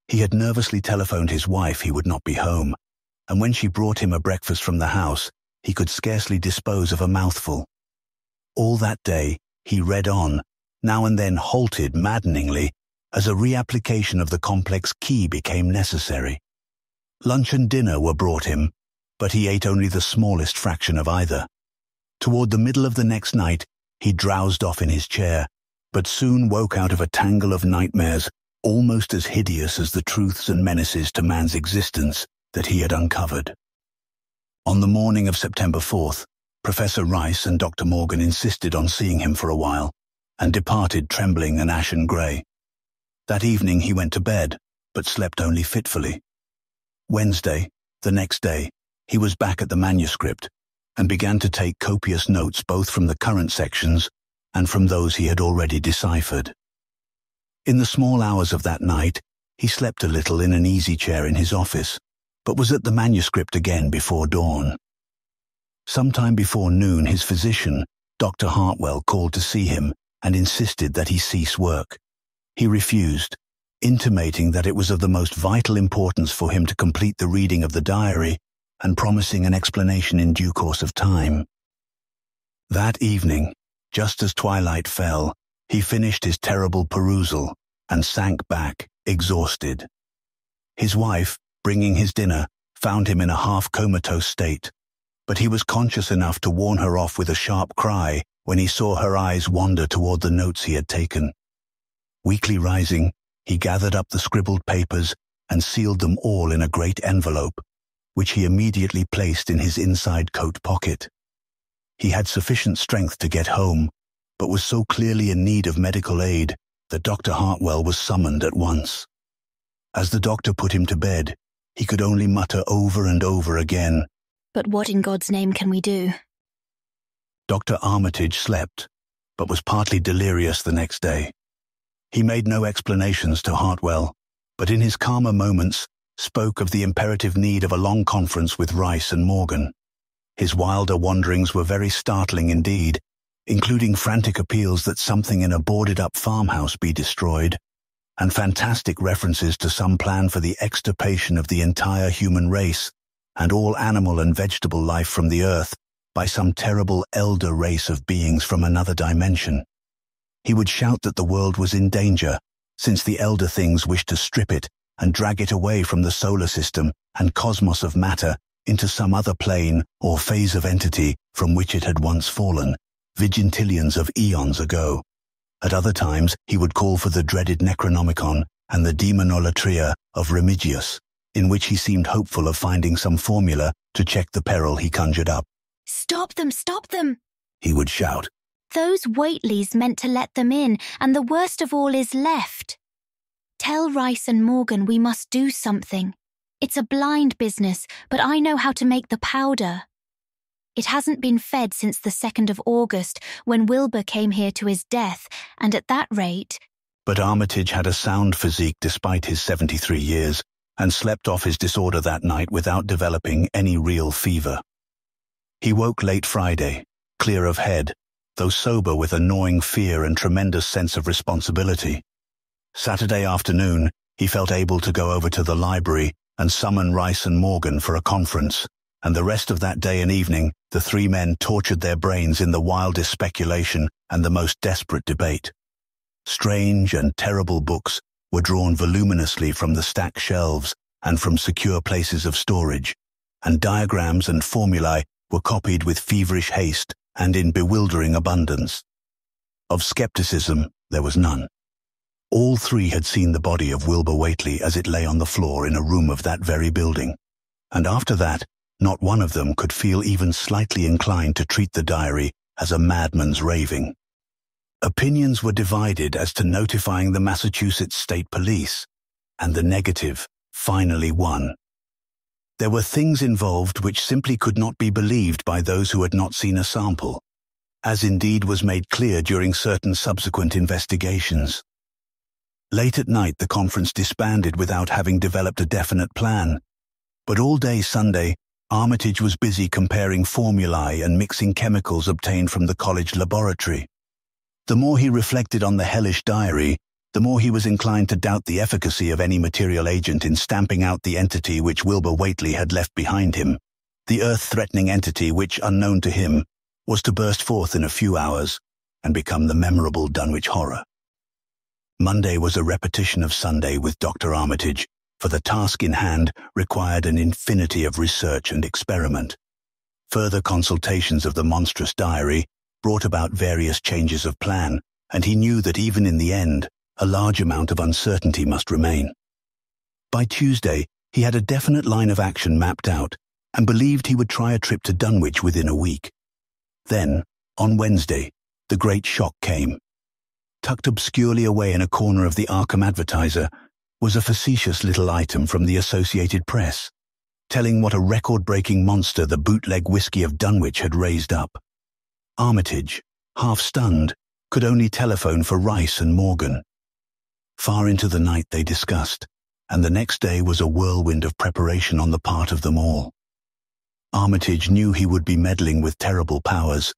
He had nervously telephoned his wife he would not be home, and when she brought him a breakfast from the house, he could scarcely dispose of a mouthful. All that day he read on, now and then halted maddeningly, as a reapplication of the complex key became necessary. Lunch and dinner were brought him, but he ate only the smallest fraction of either. Toward the middle of the next night, he drowsed off in his chair, but soon woke out of a tangle of nightmares almost as hideous as the truths and menaces to man's existence that he had uncovered. On the morning of September fourth, Professor Rice and Doctor Morgan insisted on seeing him for a while, and departed trembling and ashen grey. That evening he went to bed, but slept only fitfully. Wednesday, the next day, he was back at the manuscript, and began to take copious notes both from the current sections and from those he had already deciphered. In the small hours of that night, he slept a little in an easy chair in his office, but was at the manuscript again before dawn. Sometime before noon, his physician, Doctor Hartwell, called to see him and insisted that he cease work. He refused, intimating that it was of the most vital importance for him to complete the reading of the diary and promising an explanation in due course of time. That evening, just as twilight fell, he finished his terrible perusal and sank back, exhausted. His wife, bringing his dinner, found him in a half-comatose state, but he was conscious enough to warn her off with a sharp cry when he saw her eyes wander toward the notes he had taken. Weakly rising, he gathered up the scribbled papers and sealed them all in a great envelope, which he immediately placed in his inside coat pocket. He had sufficient strength to get home, but was so clearly in need of medical aid that Doctor Hartwell was summoned at once. As the doctor put him to bed, he could only mutter over and over again, "But what in God's name can we do?" Doctor Armitage slept, but was partly delirious the next day. He made no explanations to Hartwell, but in his calmer moments spoke of the imperative need of a long conference with Rice and Morgan. His wilder wanderings were very startling indeed, including frantic appeals that something in a boarded-up farmhouse be destroyed, and fantastic references to some plan for the extirpation of the entire human race and all animal and vegetable life from the earth by some terrible elder race of beings from another dimension. He would shout that the world was in danger, since the elder things wished to strip it and drag it away from the solar system and cosmos of matter into some other plane or phase of entity from which it had once fallen, vigintillions of eons ago. At other times, he would call for the dreaded Necronomicon and the demonolatria of Remigius, in which he seemed hopeful of finding some formula to check the peril he conjured up. "Stop them, stop them!" he would shout. "Those Whateleys meant to let them in, and the worst of all is left. Tell Rice and Morgan we must do something. It's a blind business, but I know how to make the powder. It hasn't been fed since the second of August, when Wilbur came here to his death, and at that rate..." But Armitage had a sound physique despite his seventy-three years, and slept off his disorder that night without developing any real fever. He woke late Friday, clear of head, though sober with a gnawing fear and tremendous sense of responsibility. Saturday afternoon, he felt able to go over to the library and summon Rice and Morgan for a conference, and the rest of that day and evening, the three men tortured their brains in the wildest speculation and the most desperate debate. Strange and terrible books were drawn voluminously from the stacked shelves and from secure places of storage, and diagrams and formulae were copied with feverish haste and in bewildering abundance. Of skepticism, there was none. All three had seen the body of Wilbur Whateley as it lay on the floor in a room of that very building, and after that, not one of them could feel even slightly inclined to treat the diary as a madman's raving. Opinions were divided as to notifying the Massachusetts State Police, and the negative finally won. There were things involved which simply could not be believed by those who had not seen a sample, as indeed was made clear during certain subsequent investigations. Late at night the conference disbanded without having developed a definite plan, but all day Sunday Armitage was busy comparing formulae and mixing chemicals obtained from the college laboratory. The more he reflected on the hellish diary, the more he was inclined to doubt the efficacy of any material agent in stamping out the entity which Wilbur Whateley had left behind him, the earth-threatening entity which, unknown to him, was to burst forth in a few hours and become the memorable Dunwich horror. Monday was a repetition of Sunday with Doctor Armitage, for the task in hand required an infinity of research and experiment. Further consultations of the monstrous diary brought about various changes of plan, and he knew that even in the end, a large amount of uncertainty must remain. By Tuesday, he had a definite line of action mapped out and believed he would try a trip to Dunwich within a week. Then, on Wednesday, the great shock came. Tucked obscurely away in a corner of the Arkham Advertiser was a facetious little item from the Associated Press, telling what a record-breaking monster the bootleg whiskey of Dunwich had raised up. Armitage, half-stunned, could only telephone for Rice and Morgan. Far into the night they discussed, and the next day was a whirlwind of preparation on the part of them all. Armitage knew he would be meddling with terrible powers,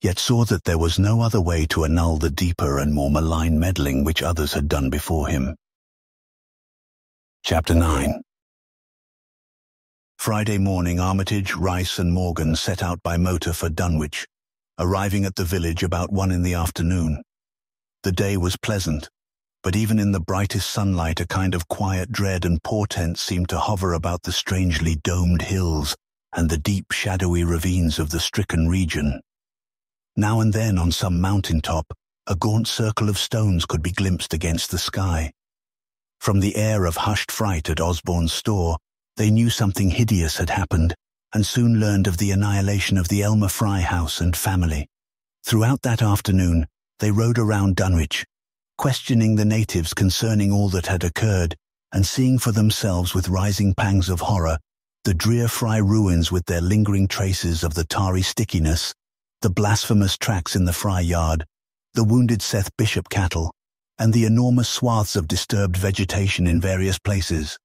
yet saw that there was no other way to annul the deeper and more malign meddling which others had done before him. Chapter nine. Friday morning Armitage, Rice and Morgan set out by motor for Dunwich, arriving at the village about one in the afternoon. The day was pleasant, but even in the brightest sunlight a kind of quiet dread and portent seemed to hover about the strangely domed hills and the deep shadowy ravines of the stricken region. Now and then on some mountaintop, a gaunt circle of stones could be glimpsed against the sky. From the air of hushed fright at Osborne's store, they knew something hideous had happened, and soon learned of the annihilation of the Elmer Fry house and family. Throughout that afternoon, they rode around Dunwich, questioning the natives concerning all that had occurred, and seeing for themselves with rising pangs of horror the drear Fry ruins with their lingering traces of the tarry stickiness, the blasphemous tracks in the Fry yard, the wounded Seth Bishop cattle, and the enormous swaths of disturbed vegetation in various places.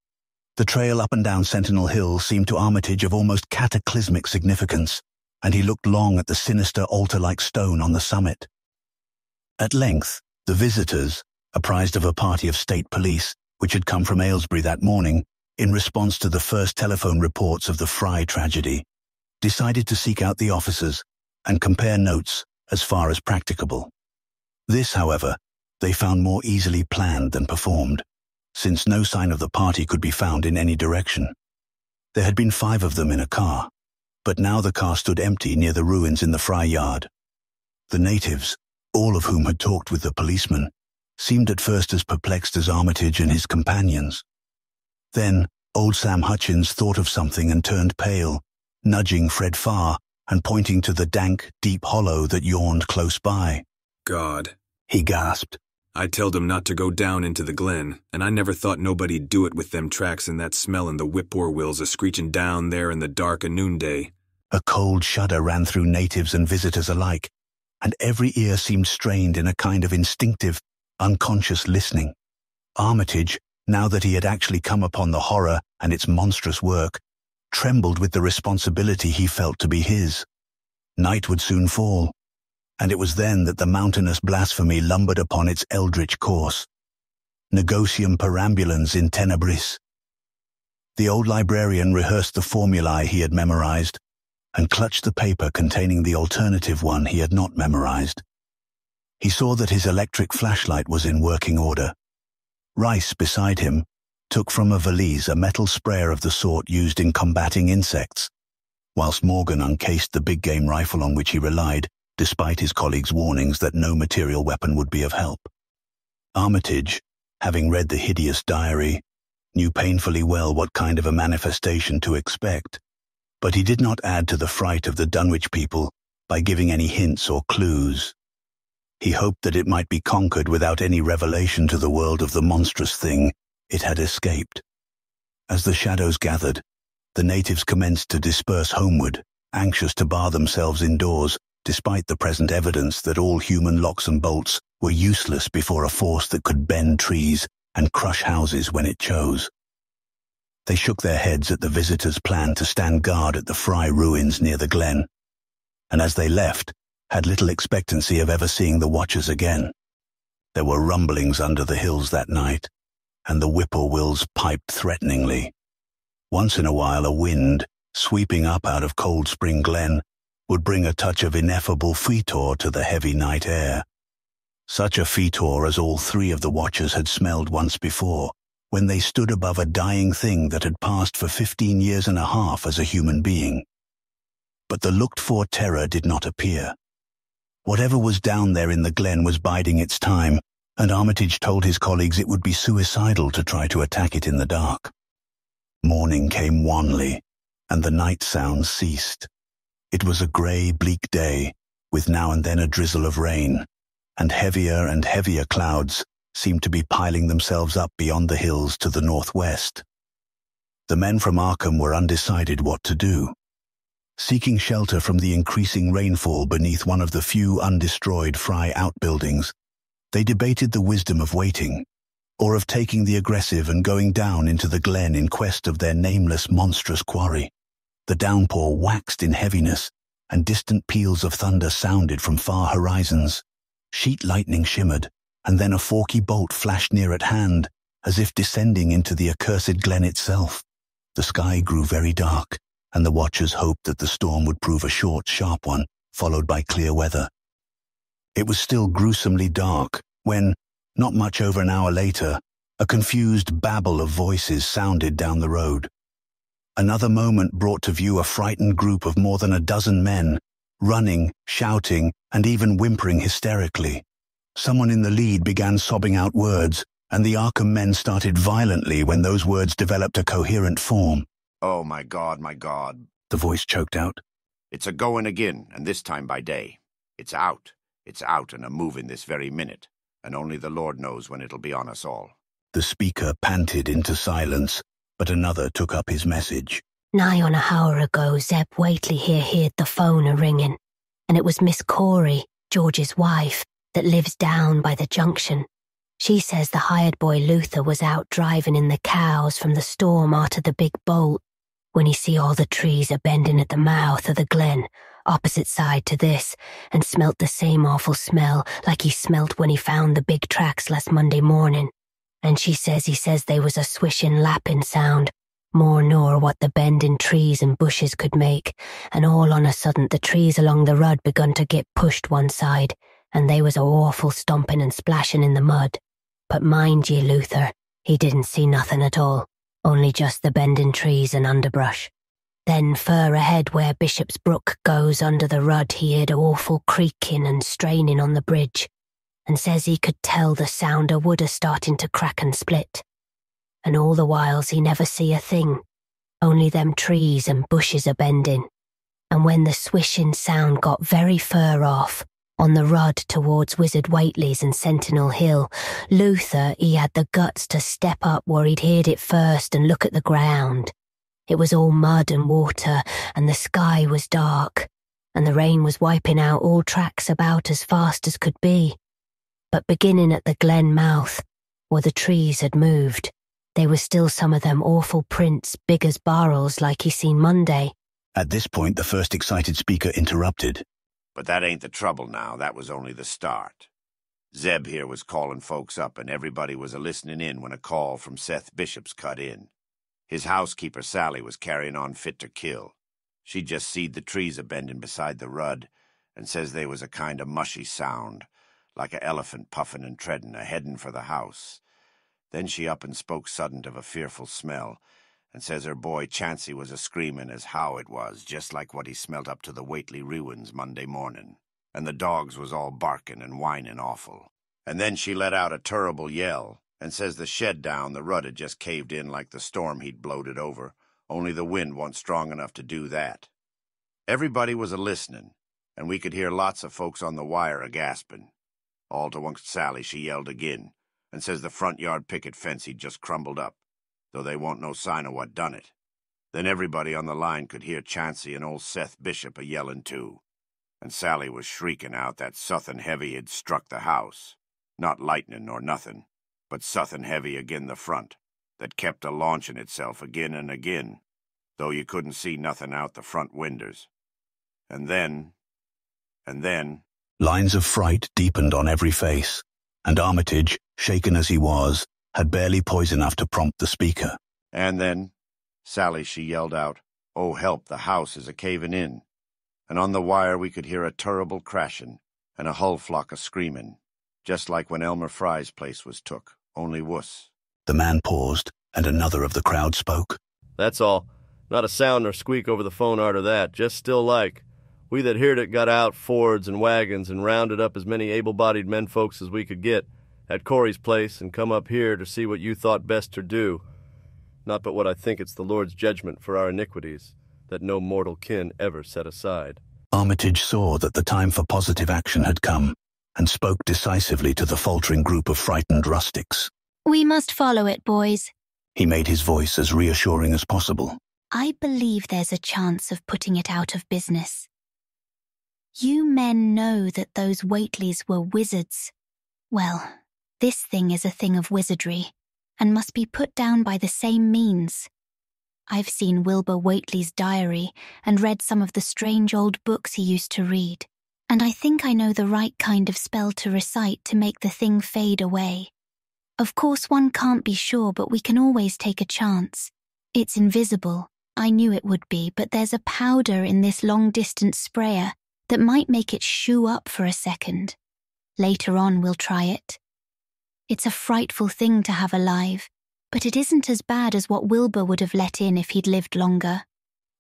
The trail up and down Sentinel Hill seemed to Armitage of almost cataclysmic significance, and he looked long at the sinister altar-like stone on the summit. At length, the visitors, apprised of a party of state police which had come from Aylesbury that morning in response to the first telephone reports of the Fry tragedy, decided to seek out the officers and compare notes as far as practicable. This, however, they found more easily planned than performed, since no sign of the party could be found in any direction. There had been five of them in a car, but now the car stood empty near the ruins in the Fry yard. The natives, all of whom had talked with the policeman, seemed at first as perplexed as Armitage and his companions. Then old Sam Hutchins thought of something and turned pale, nudging Fred Farr and pointing to the dank, deep hollow that yawned close by. "God," he gasped. "I telled 'em not to go down into the glen, and I never thought nobody'd do it with them tracks and that smell and the whip-poor-wills a-screeching down there in the dark o' noonday." A cold shudder ran through natives and visitors alike, and every ear seemed strained in a kind of instinctive, unconscious listening. Armitage, now that he had actually come upon the horror and its monstrous work, trembled with the responsibility he felt to be his. Night would soon fall, and it was then that the mountainous blasphemy lumbered upon its eldritch course. Negocium perambulans in tenebris. The old librarian rehearsed the formulae he had memorized and clutched the paper containing the alternative one he had not memorized. He saw that his electric flashlight was in working order. Rice, beside him, took from a valise a metal sprayer of the sort used in combating insects, whilst Morgan uncased the big game rifle on which he relied, despite his colleagues' warnings that no material weapon would be of help. Armitage, having read the hideous diary, knew painfully well what kind of a manifestation to expect, but he did not add to the fright of the Dunwich people by giving any hints or clues. He hoped that it might be conquered without any revelation to the world of the monstrous thing it had escaped. As the shadows gathered, the natives commenced to disperse homeward, anxious to bar themselves indoors, despite the present evidence that all human locks and bolts were useless before a force that could bend trees and crush houses when it chose. They shook their heads at the visitors' plan to stand guard at the Fry ruins near the glen, and as they left, had little expectancy of ever seeing the watchers again. There were rumblings under the hills that night, and the whippoorwills piped threateningly. Once in a while a wind, sweeping up out of Cold Spring Glen, would bring a touch of ineffable fetor to the heavy night air. Such a fetor as all three of the watchers had smelled once before, when they stood above a dying thing that had passed for fifteen years and a half as a human being. But the looked-for terror did not appear. Whatever was down there in the glen was biding its time, and Armitage told his colleagues it would be suicidal to try to attack it in the dark. Morning came wanly, and the night sounds ceased. It was a grey, bleak day, with now and then a drizzle of rain, and heavier and heavier clouds seemed to be piling themselves up beyond the hills to the northwest. The men from Arkham were undecided what to do. Seeking shelter from the increasing rainfall beneath one of the few undestroyed Fry outbuildings, they debated the wisdom of waiting, or of taking the aggressive and going down into the glen in quest of their nameless monstrous quarry. The downpour waxed in heaviness, and distant peals of thunder sounded from far horizons. Sheet lightning shimmered, and then a forky bolt flashed near at hand, as if descending into the accursed glen itself. The sky grew very dark, and the watchers hoped that the storm would prove a short, sharp one, followed by clear weather. It was still gruesomely dark when, not much over an hour later, a confused babble of voices sounded down the road. Another moment brought to view a frightened group of more than a dozen men, running, shouting, and even whimpering hysterically. Someone in the lead began sobbing out words, and the Arkham men started violently when those words developed a coherent form. "Oh my God, my God," the voice choked out. "It's a-goin' again, and this time by day. It's out. It's out and a-movin' this very minute, and only the Lord knows when it'll be on us all." The speaker panted into silence, but another took up his message. "Nigh on a hour ago, Zeb Whateley here heard the phone a-ringin', and it was Miss Corey, George's wife, that lives down by the junction. She says the hired boy Luther was out drivin' in the cows from the storm arter the big bolt, when he see all the trees a-bendin' at the mouth of the glen, opposite side to this, and smelt the same awful smell like he smelt when he found the big tracks last Monday morning. And she says he says they was a swishing, lapping sound, more nor what the bend in trees and bushes could make, and all on a sudden the trees along the road begun to get pushed one side, and they was a awful stomping and splashing in the mud. But mind ye, Luther, he didn't see nothing at all, only just the bending trees and underbrush. Then fur ahead where Bishop's Brook goes under the rudd he heard a awful creaking and straining on the bridge, and says he could tell the sound o' wood a starting to crack and split. And all the whiles he never see a thing, only them trees and bushes a bending. And when the swishing sound got very fur off, on the rod towards Wizard Whateley's and Sentinel Hill, Luther he had the guts to step up where he'd heard it first and look at the ground. It was all mud and water, and the sky was dark, and the rain was wiping out all tracks about as fast as could be. But beginning at the glen mouth, where the trees had moved, there was still some of them awful prints big as barrels like he seen Monday. At this point the first excited speaker interrupted. But that ain't the trouble now, that was only the start. Zeb here was calling folks up and everybody was a-listening in when a call from Seth Bishop's cut in. His housekeeper Sally was carrying on fit to kill. She just seed the trees a-bending beside the rud, and says they was a kind of mushy sound, like a elephant puffing and treading, a-heading for the house. Then she up and spoke sudden of a fearful smell, and says her boy Chansey was a-screaming as how it was, just like what he smelt up to the Whateley ruins Monday morning, and the dogs was all barking and whining awful. And then she let out a terrible yell, and says the shed down the rud had just caved in like the storm he'd blowed it over, only the wind wa'n't strong enough to do that. Everybody was a-listening, and we could hear lots of folks on the wire a-gasping. All to once Sally she yelled again, and says the front yard picket fence he'd just crumbled up, though they wa'n't no sign of what done it. Then everybody on the line could hear Chansey and old Seth Bishop a-yelling too, and Sally was shrieking out that suthin' heavy had struck the house, not lightning nor nothing, but suthin' heavy agin the front, that kept a-launchin' itself agin and agin, though you couldn't see nothing out the front winders. And then, and then... Lines of fright deepened on every face, and Armitage, shaken as he was, had barely poise enough to prompt the speaker. And then, Sally, she yelled out, "Oh, help, the house is a-caving in." And on the wire we could hear a terrible crashing, and a hull flock a-screaming, just like when Elmer Fry's place was took. Only wuss. The man paused, and another of the crowd spoke. That's all. Not a sound nor squeak over the phone arter that, just still like. We that heard it got out Fords and wagons and rounded up as many able-bodied men folks as we could get at Corey's place and come up here to see what you thought best to do. Not but what I think it's the Lord's judgment for our iniquities, that no mortal kin ever set aside. Armitage saw that the time for positive action had come, and spoke decisively to the faltering group of frightened rustics. We must follow it, boys. He made his voice as reassuring as possible. I believe there's a chance of putting it out of business. You men know that those Whateleys were wizards. Well, this thing is a thing of wizardry, and must be put down by the same means. I've seen Wilbur Whateley's diary, and read some of the strange old books he used to read. And I think I know the right kind of spell to recite to make the thing fade away. Of course one can't be sure, but we can always take a chance. It's invisible, I knew it would be, but there's a powder in this long-distance sprayer that might make it shoo up for a second. Later on we'll try it. It's a frightful thing to have alive, but it isn't as bad as what Wilbur would have let in if he'd lived longer.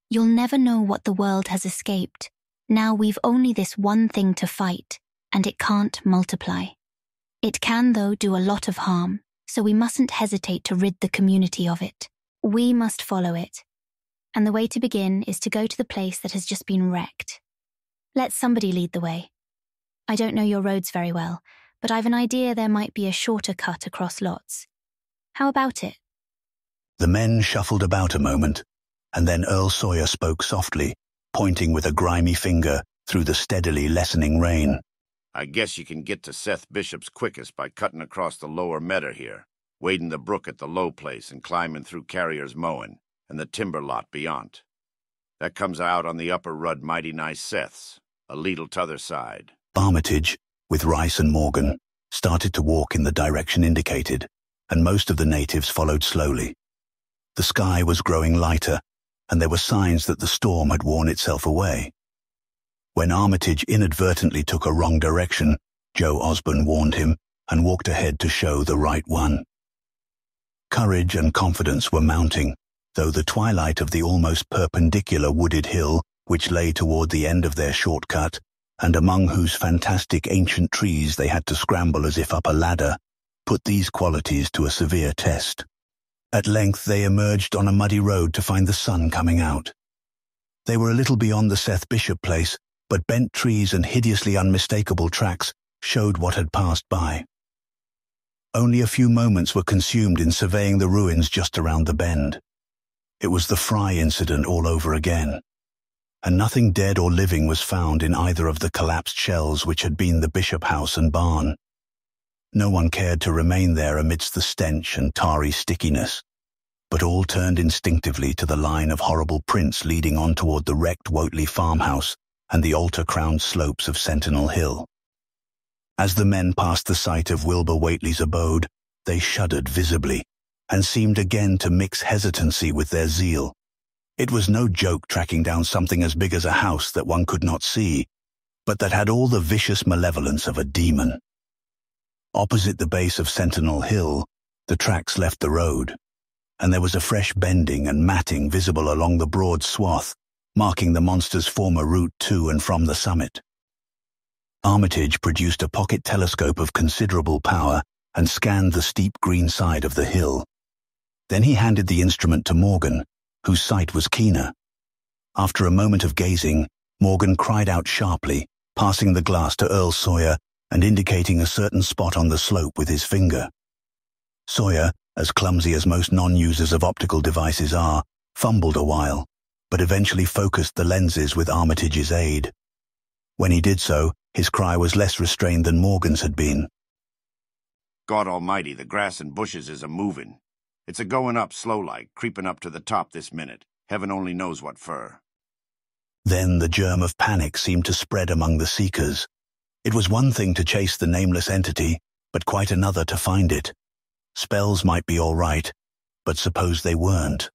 You'll never know what the world has escaped. Now we've only this one thing to fight, and it can't multiply. It can, though, do a lot of harm, so we mustn't hesitate to rid the community of it. We must follow it. And the way to begin is to go to the place that has just been wrecked. Let somebody lead the way. I don't know your roads very well, but I've an idea there might be a shorter cut across lots. How about it? The men shuffled about a moment, and then Earl Sawyer spoke softly, pointing with a grimy finger through the steadily lessening rain. I guess you can get to Seth Bishop's quickest by cutting across the lower meadow here, wading the brook at the low place and climbing through Carrier's mowing and the timber lot beyond. That comes out on the upper Rudd mighty nice Seths, a leetle t'other side. Armitage, with Rice and Morgan, started to walk in the direction indicated, and most of the natives followed slowly. The sky was growing lighter, and there were signs that the storm had worn itself away. When Armitage inadvertently took a wrong direction, Joe Osborne warned him and walked ahead to show the right one. Courage and confidence were mounting, though the twilight of the almost perpendicular wooded hill which lay toward the end of their shortcut, and among whose fantastic ancient trees they had to scramble as if up a ladder, put these qualities to a severe test. At length they emerged on a muddy road to find the sun coming out. They were a little beyond the Seth Bishop place, but bent trees and hideously unmistakable tracks showed what had passed by. Only a few moments were consumed in surveying the ruins just around the bend. It was the Fry incident all over again, and nothing dead or living was found in either of the collapsed shells which had been the Bishop house and barn. No one cared to remain there amidst the stench and tarry stickiness, but all turned instinctively to the line of horrible prints leading on toward the wrecked Whateley farmhouse and the altar-crowned slopes of Sentinel Hill. As the men passed the site of Wilbur Whateley's abode, they shuddered visibly, and seemed again to mix hesitancy with their zeal. It was no joke tracking down something as big as a house that one could not see, but that had all the vicious malevolence of a demon. Opposite the base of Sentinel Hill, the tracks left the road, and there was a fresh bending and matting visible along the broad swath, marking the monster's former route to and from the summit. Armitage produced a pocket telescope of considerable power and scanned the steep green side of the hill. Then he handed the instrument to Morgan, whose sight was keener. After a moment of gazing, Morgan cried out sharply, passing the glass to Earl Sawyer and indicating a certain spot on the slope with his finger. Sawyer, as clumsy as most non-users of optical devices are, fumbled a while, but eventually focused the lenses with Armitage's aid. When he did so, his cry was less restrained than Morgan's had been. God almighty, the grass and bushes is a-movin'. It's a-goin' up slow-like, creepin' up to the top this minute. Heaven only knows what fur. Then the germ of panic seemed to spread among the seekers. It was one thing to chase the nameless entity, but quite another to find it. Spells might be all right, but suppose they weren't.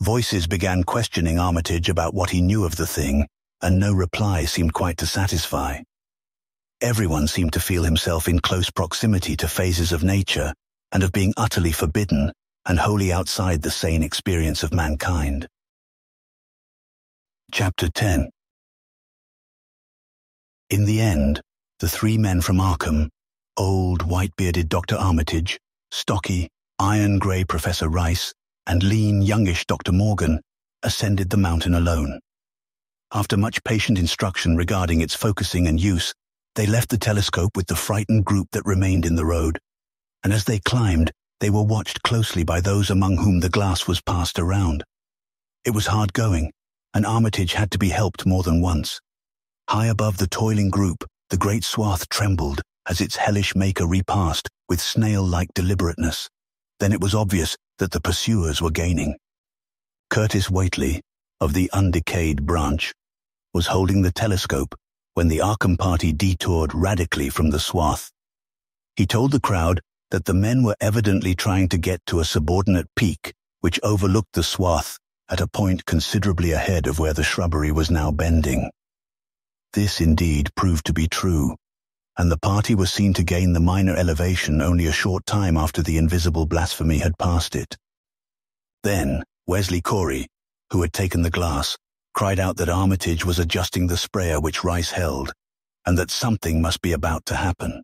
Voices began questioning Armitage about what he knew of the thing, and no reply seemed quite to satisfy. Everyone seemed to feel himself in close proximity to phases of nature, and of being utterly forbidden and wholly outside the sane experience of mankind. Chapter ten. In the end, the three men from Arkham, old, white-bearded Doctor Armitage, stocky, iron-grey Professor Rice, and lean, youngish Doctor Morgan, ascended the mountain alone. After much patient instruction regarding its focusing and use, they left the telescope with the frightened group that remained in the road, and as they climbed, they were watched closely by those among whom the glass was passed around. It was hard going, and Armitage had to be helped more than once. High above the toiling group, the great swath trembled as its hellish maker repassed with snail-like deliberateness. Then it was obvious that the pursuers were gaining. Curtis Whateley, of the undecayed branch, was holding the telescope when the Arkham party detoured radically from the swath. He told the crowd that the men were evidently trying to get to a subordinate peak which overlooked the swath at a point considerably ahead of where the shrubbery was now bending. This indeed proved to be true, and the party was seen to gain the minor elevation only a short time after the invisible blasphemy had passed it. Then Wesley Corey, who had taken the glass, cried out that Armitage was adjusting the sprayer which Rice held, and that something must be about to happen.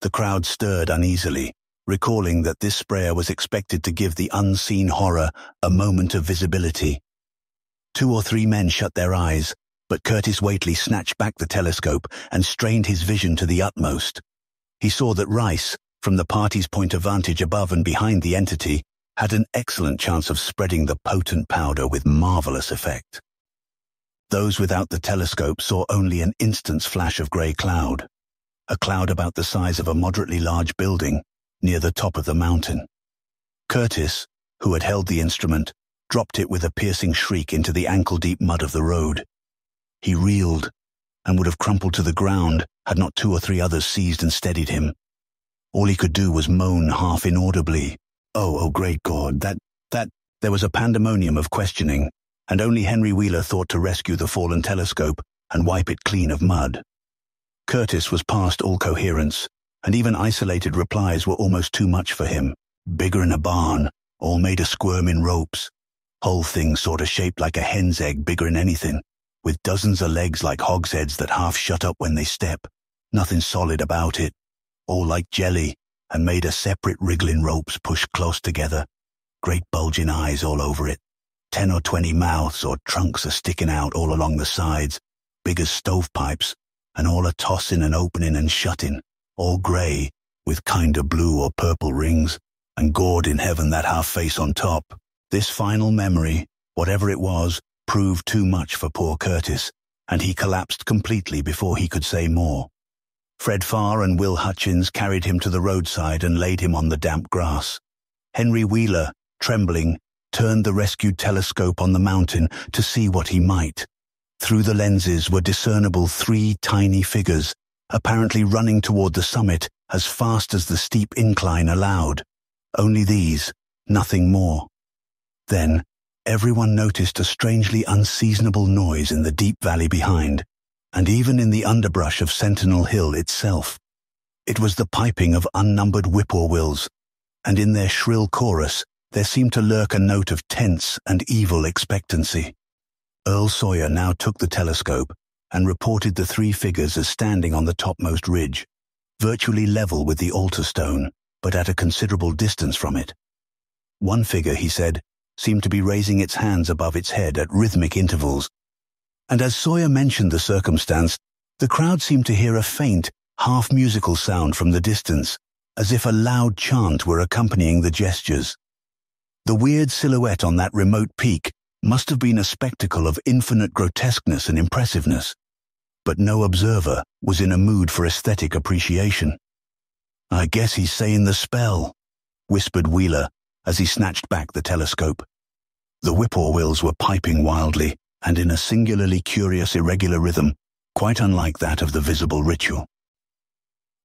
The crowd stirred uneasily, recalling that this sprayer was expected to give the unseen horror a moment of visibility. Two or three men shut their eyes, but Curtis Whateley snatched back the telescope and strained his vision to the utmost. He saw that Rice, from the party's point of vantage above and behind the entity, had an excellent chance of spreading the potent powder with marvelous effect. Those without the telescope saw only an instant's flash of grey cloud, a cloud about the size of a moderately large building near the top of the mountain. Curtis, who had held the instrument, dropped it with a piercing shriek into the ankle-deep mud of the road. He reeled and would have crumpled to the ground had not two or three others seized and steadied him. All he could do was moan half inaudibly. Oh, oh, great God, that, that, there was a pandemonium of questioning, and only Henry Wheeler thought to rescue the fallen telescope and wipe it clean of mud. Curtis was past all coherence, and even isolated replies were almost too much for him. Bigger in a barn, all made a squirm in ropes, whole thing sort of shaped like a hen's egg bigger in anything, with dozens of legs like hogsheads that half shut up when they step, nothing solid about it, all like jelly, and made a separate wriggling ropes pushed close together, great bulging eyes all over it, ten or twenty mouths or trunks are sticking out all along the sides, big as stovepipes, and all a tossing and opening and shutting, all grey, with kind of blue or purple rings, and gored in heaven that half-face on top. This final memory, whatever it was, proved too much for poor Curtis, and he collapsed completely before he could say more. Fred Farr and Will Hutchins carried him to the roadside and laid him on the damp grass. Henry Wheeler, trembling, turned the rescued telescope on the mountain to see what he might. Through the lenses were discernible three tiny figures, apparently running toward the summit as fast as the steep incline allowed. Only these, nothing more. Then, everyone noticed a strangely unseasonable noise in the deep valley behind, and even in the underbrush of Sentinel Hill itself. It was the piping of unnumbered whippoorwills, and in their shrill chorus there seemed to lurk a note of tense and evil expectancy. Earl Sawyer now took the telescope and reported the three figures as standing on the topmost ridge, virtually level with the altar stone, but at a considerable distance from it. One figure, he said, seemed to be raising its hands above its head at rhythmic intervals, and as Sawyer mentioned the circumstance, the crowd seemed to hear a faint, half-musical sound from the distance, as if a loud chant were accompanying the gestures. The weird silhouette on that remote peak must have been a spectacle of infinite grotesqueness and impressiveness, but no observer was in a mood for aesthetic appreciation. "I guess he's saying the spell," whispered Wheeler as he snatched back the telescope. The whippoorwills were piping wildly, and in a singularly curious irregular rhythm, quite unlike that of the visible ritual.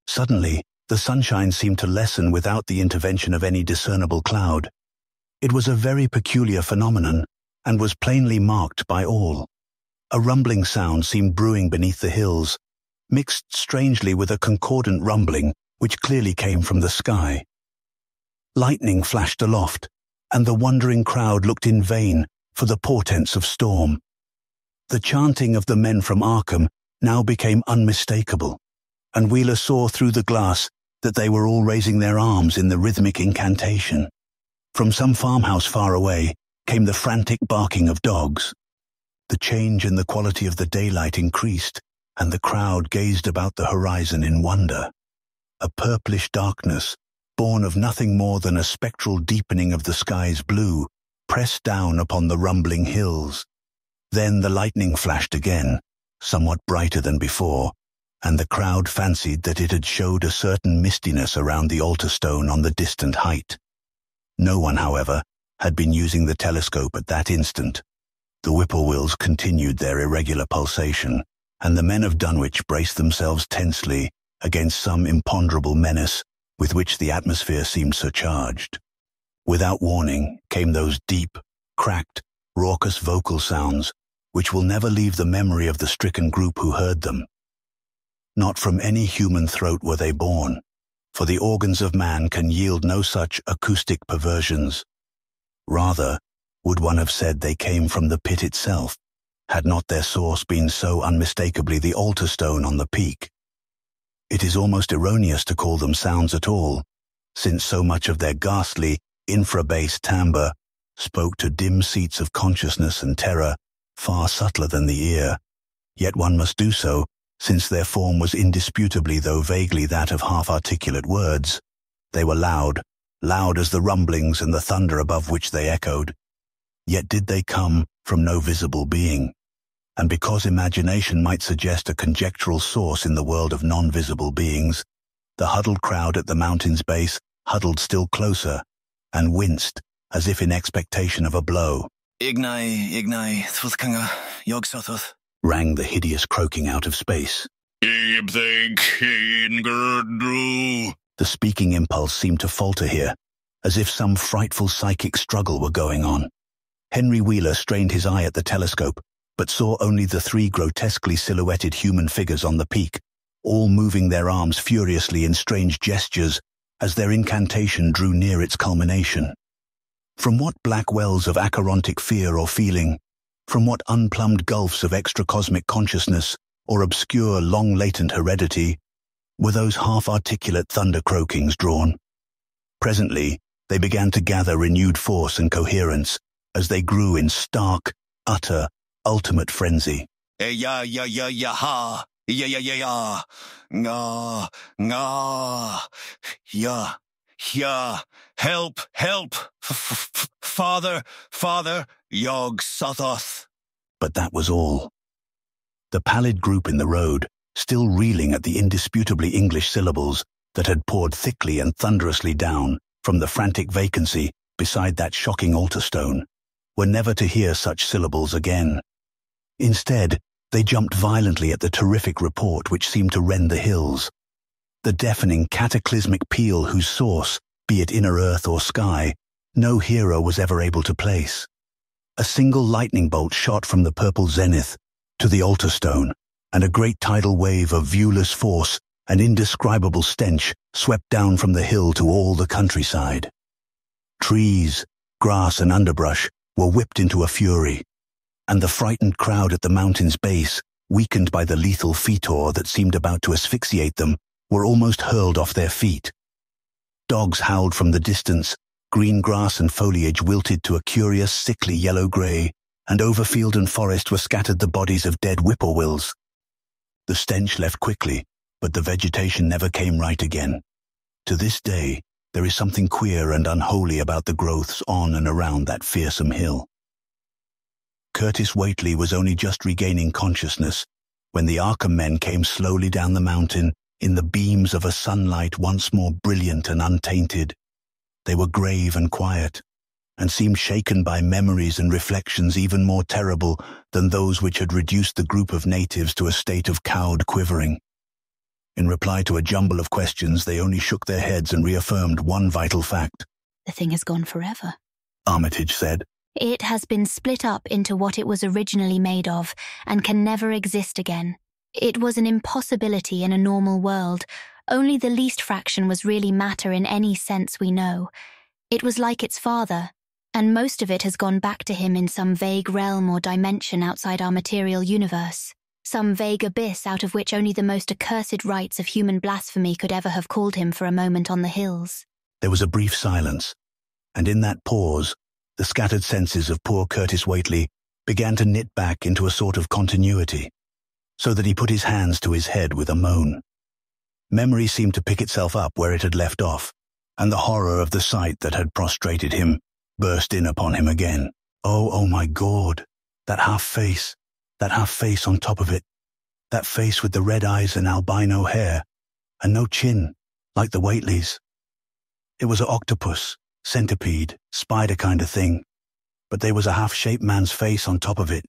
Suddenly, the sunshine seemed to lessen without the intervention of any discernible cloud. It was a very peculiar phenomenon, and was plainly marked by all. A rumbling sound seemed brewing beneath the hills, mixed strangely with a concordant rumbling which clearly came from the sky. Lightning flashed aloft, and the wondering crowd looked in vain for the portents of storm. The chanting of the men from Arkham now became unmistakable, and Wheeler saw through the glass that they were all raising their arms in the rhythmic incantation. From some farmhouse far away came the frantic barking of dogs. The change in the quality of the daylight increased, and the crowd gazed about the horizon in wonder. A purplish darkness, born of nothing more than a spectral deepening of the sky's blue, pressed down upon the rumbling hills. Then the lightning flashed again, somewhat brighter than before, and the crowd fancied that it had showed a certain mistiness around the altar stone on the distant height. No one, however, had been using the telescope at that instant. The whippoorwills continued their irregular pulsation, and the men of Dunwich braced themselves tensely against some imponderable menace with which the atmosphere seemed surcharged. Without warning came those deep, cracked, raucous vocal sounds which will never leave the memory of the stricken group who heard them. Not from any human throat were they born, for the organs of man can yield no such acoustic perversions. Rather, would one have said they came from the pit itself, had not their source been so unmistakably the altar stone on the peak. It is almost erroneous to call them sounds at all, since so much of their ghastly, infra-bass timbre spoke to dim seats of consciousness and terror, far subtler than the ear. Yet one must do so, since their form was indisputably though vaguely that of half-articulate words. They were loud, loud as the rumblings and the thunder above which they echoed. Yet did they come from no visible being? And because imagination might suggest a conjectural source in the world of non-visible beings, the huddled crowd at the mountain's base huddled still closer, and winced as if in expectation of a blow. "Ignai, Ignai, Thwthkunga, Yog-Sothoth," rang the hideous croaking out of space. The speaking impulse seemed to falter here, as if some frightful psychic struggle were going on. Henry Wheeler strained his eye at the telescope, but saw only the three grotesquely silhouetted human figures on the peak, all moving their arms furiously in strange gestures as their incantation drew near its culmination. From what black wells of acherontic fear or feeling, from what unplumbed gulfs of extracosmic consciousness or obscure, long-latent heredity, were those half-articulate thunder-croakings drawn? Presently, they began to gather renewed force and coherence as they grew in stark, utter, ultimate frenzy. "E-ya-ya-ya-ya-ha! Ya-ya-ya-ya! Nga-nga! Ya! Ya! Help! Help! Father! Father! Yog-Sothoth!" But that was all. The pallid group in the road, still reeling at the indisputably English syllables that had poured thickly and thunderously down from the frantic vacancy beside that shocking altar stone, were never to hear such syllables again. Instead, they jumped violently at the terrific report which seemed to rend the hills. The deafening, cataclysmic peal whose source, be it inner earth or sky, no hero was ever able to place. A single lightning bolt shot from the purple zenith to the altar stone, and a great tidal wave of viewless force and indescribable stench swept down from the hill to all the countryside. Trees, grass and underbrush were whipped into a fury, and the frightened crowd at the mountain's base, weakened by the lethal fetor that seemed about to asphyxiate them, were almost hurled off their feet. Dogs howled from the distance, green grass and foliage wilted to a curious sickly yellow-grey, and over field and forest were scattered the bodies of dead whippoorwills. The stench left quickly, but the vegetation never came right again. To this day, there is something queer and unholy about the growths on and around that fearsome hill. Curtis Whateley was only just regaining consciousness when the Arkham men came slowly down the mountain in the beams of a sunlight once more brilliant and untainted. They were grave and quiet, and seemed shaken by memories and reflections even more terrible than those which had reduced the group of natives to a state of cowed quivering. In reply to a jumble of questions, they only shook their heads and reaffirmed one vital fact. "The thing has gone forever," Armitage said. "It has been split up into what it was originally made of and can never exist again. It was an impossibility in a normal world. Only the least fraction was really matter in any sense we know. It was like its father, and most of it has gone back to him in some vague realm or dimension outside our material universe, some vague abyss out of which only the most accursed rites of human blasphemy could ever have called him for a moment on the hills." There was a brief silence, and in that pause, the scattered senses of poor Curtis Whateley began to knit back into a sort of continuity, so that he put his hands to his head with a moan. Memory seemed to pick itself up where it had left off, and the horror of the sight that had prostrated him burst in upon him again. Oh, oh my God, that half-face, that half-face on top of it, that face with the red eyes and albino hair, and no chin, like the Whateleys. It was an octopus, centipede, spider kind of thing, but there was a half-shaped man's face on top of it,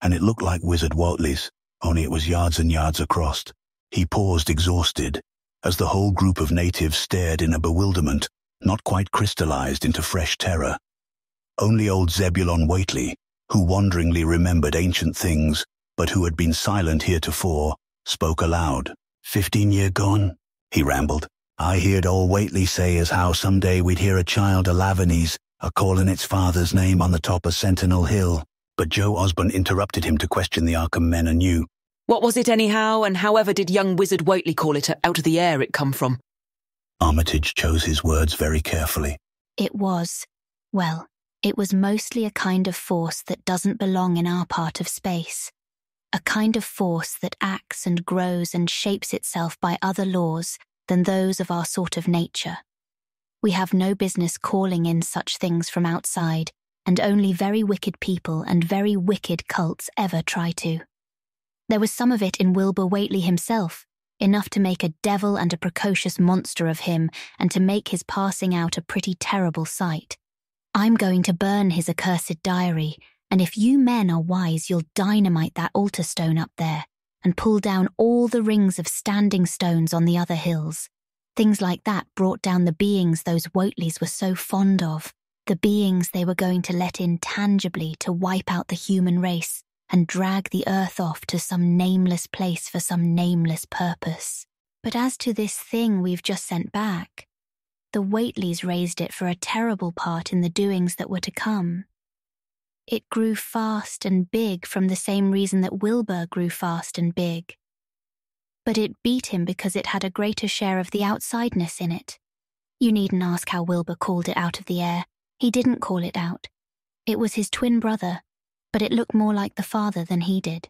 and it looked like Wizard Whateley's, only it was yards and yards across. He paused exhausted, as the whole group of natives stared in a bewilderment not quite crystallized into fresh terror. Only old Zebulon Whateley, who wanderingly remembered ancient things, but who had been silent heretofore, spoke aloud. Fifteen year gone," he rambled. "I heerd old Whateley say as how some day we'd hear a child o' Lavinie's a-callin' its father's name on the top of Sentinel Hill." But Joe Osborne interrupted him to question the Arkham men anew. "What was it anyhow, and however did young Wizard Whateley call it out of the air it come from?" Armitage chose his words very carefully. "It was, well, it was mostly a kind of force that doesn't belong in our part of space. A kind of force that acts and grows and shapes itself by other laws than those of our sort of nature. We have no business calling in such things from outside, and only very wicked people and very wicked cults ever try to. There was some of it in Wilbur Whateley himself, enough to make a devil and a precocious monster of him and to make his passing out a pretty terrible sight. I'm going to burn his accursed diary, and if you men are wise, you'll dynamite that altar stone up there and pull down all the rings of standing stones on the other hills. Things like that brought down the beings those Whateleys were so fond of, the beings they were going to let in tangibly to wipe out the human race and drag the earth off to some nameless place for some nameless purpose. But as to this thing we've just sent back, the Whateleys raised it for a terrible part in the doings that were to come. It grew fast and big from the same reason that Wilbur grew fast and big. But it beat him because it had a greater share of the outsideness in it. You needn't ask how Wilbur called it out of the air. He didn't call it out. It was his twin brother, but it looked more like the father than he did.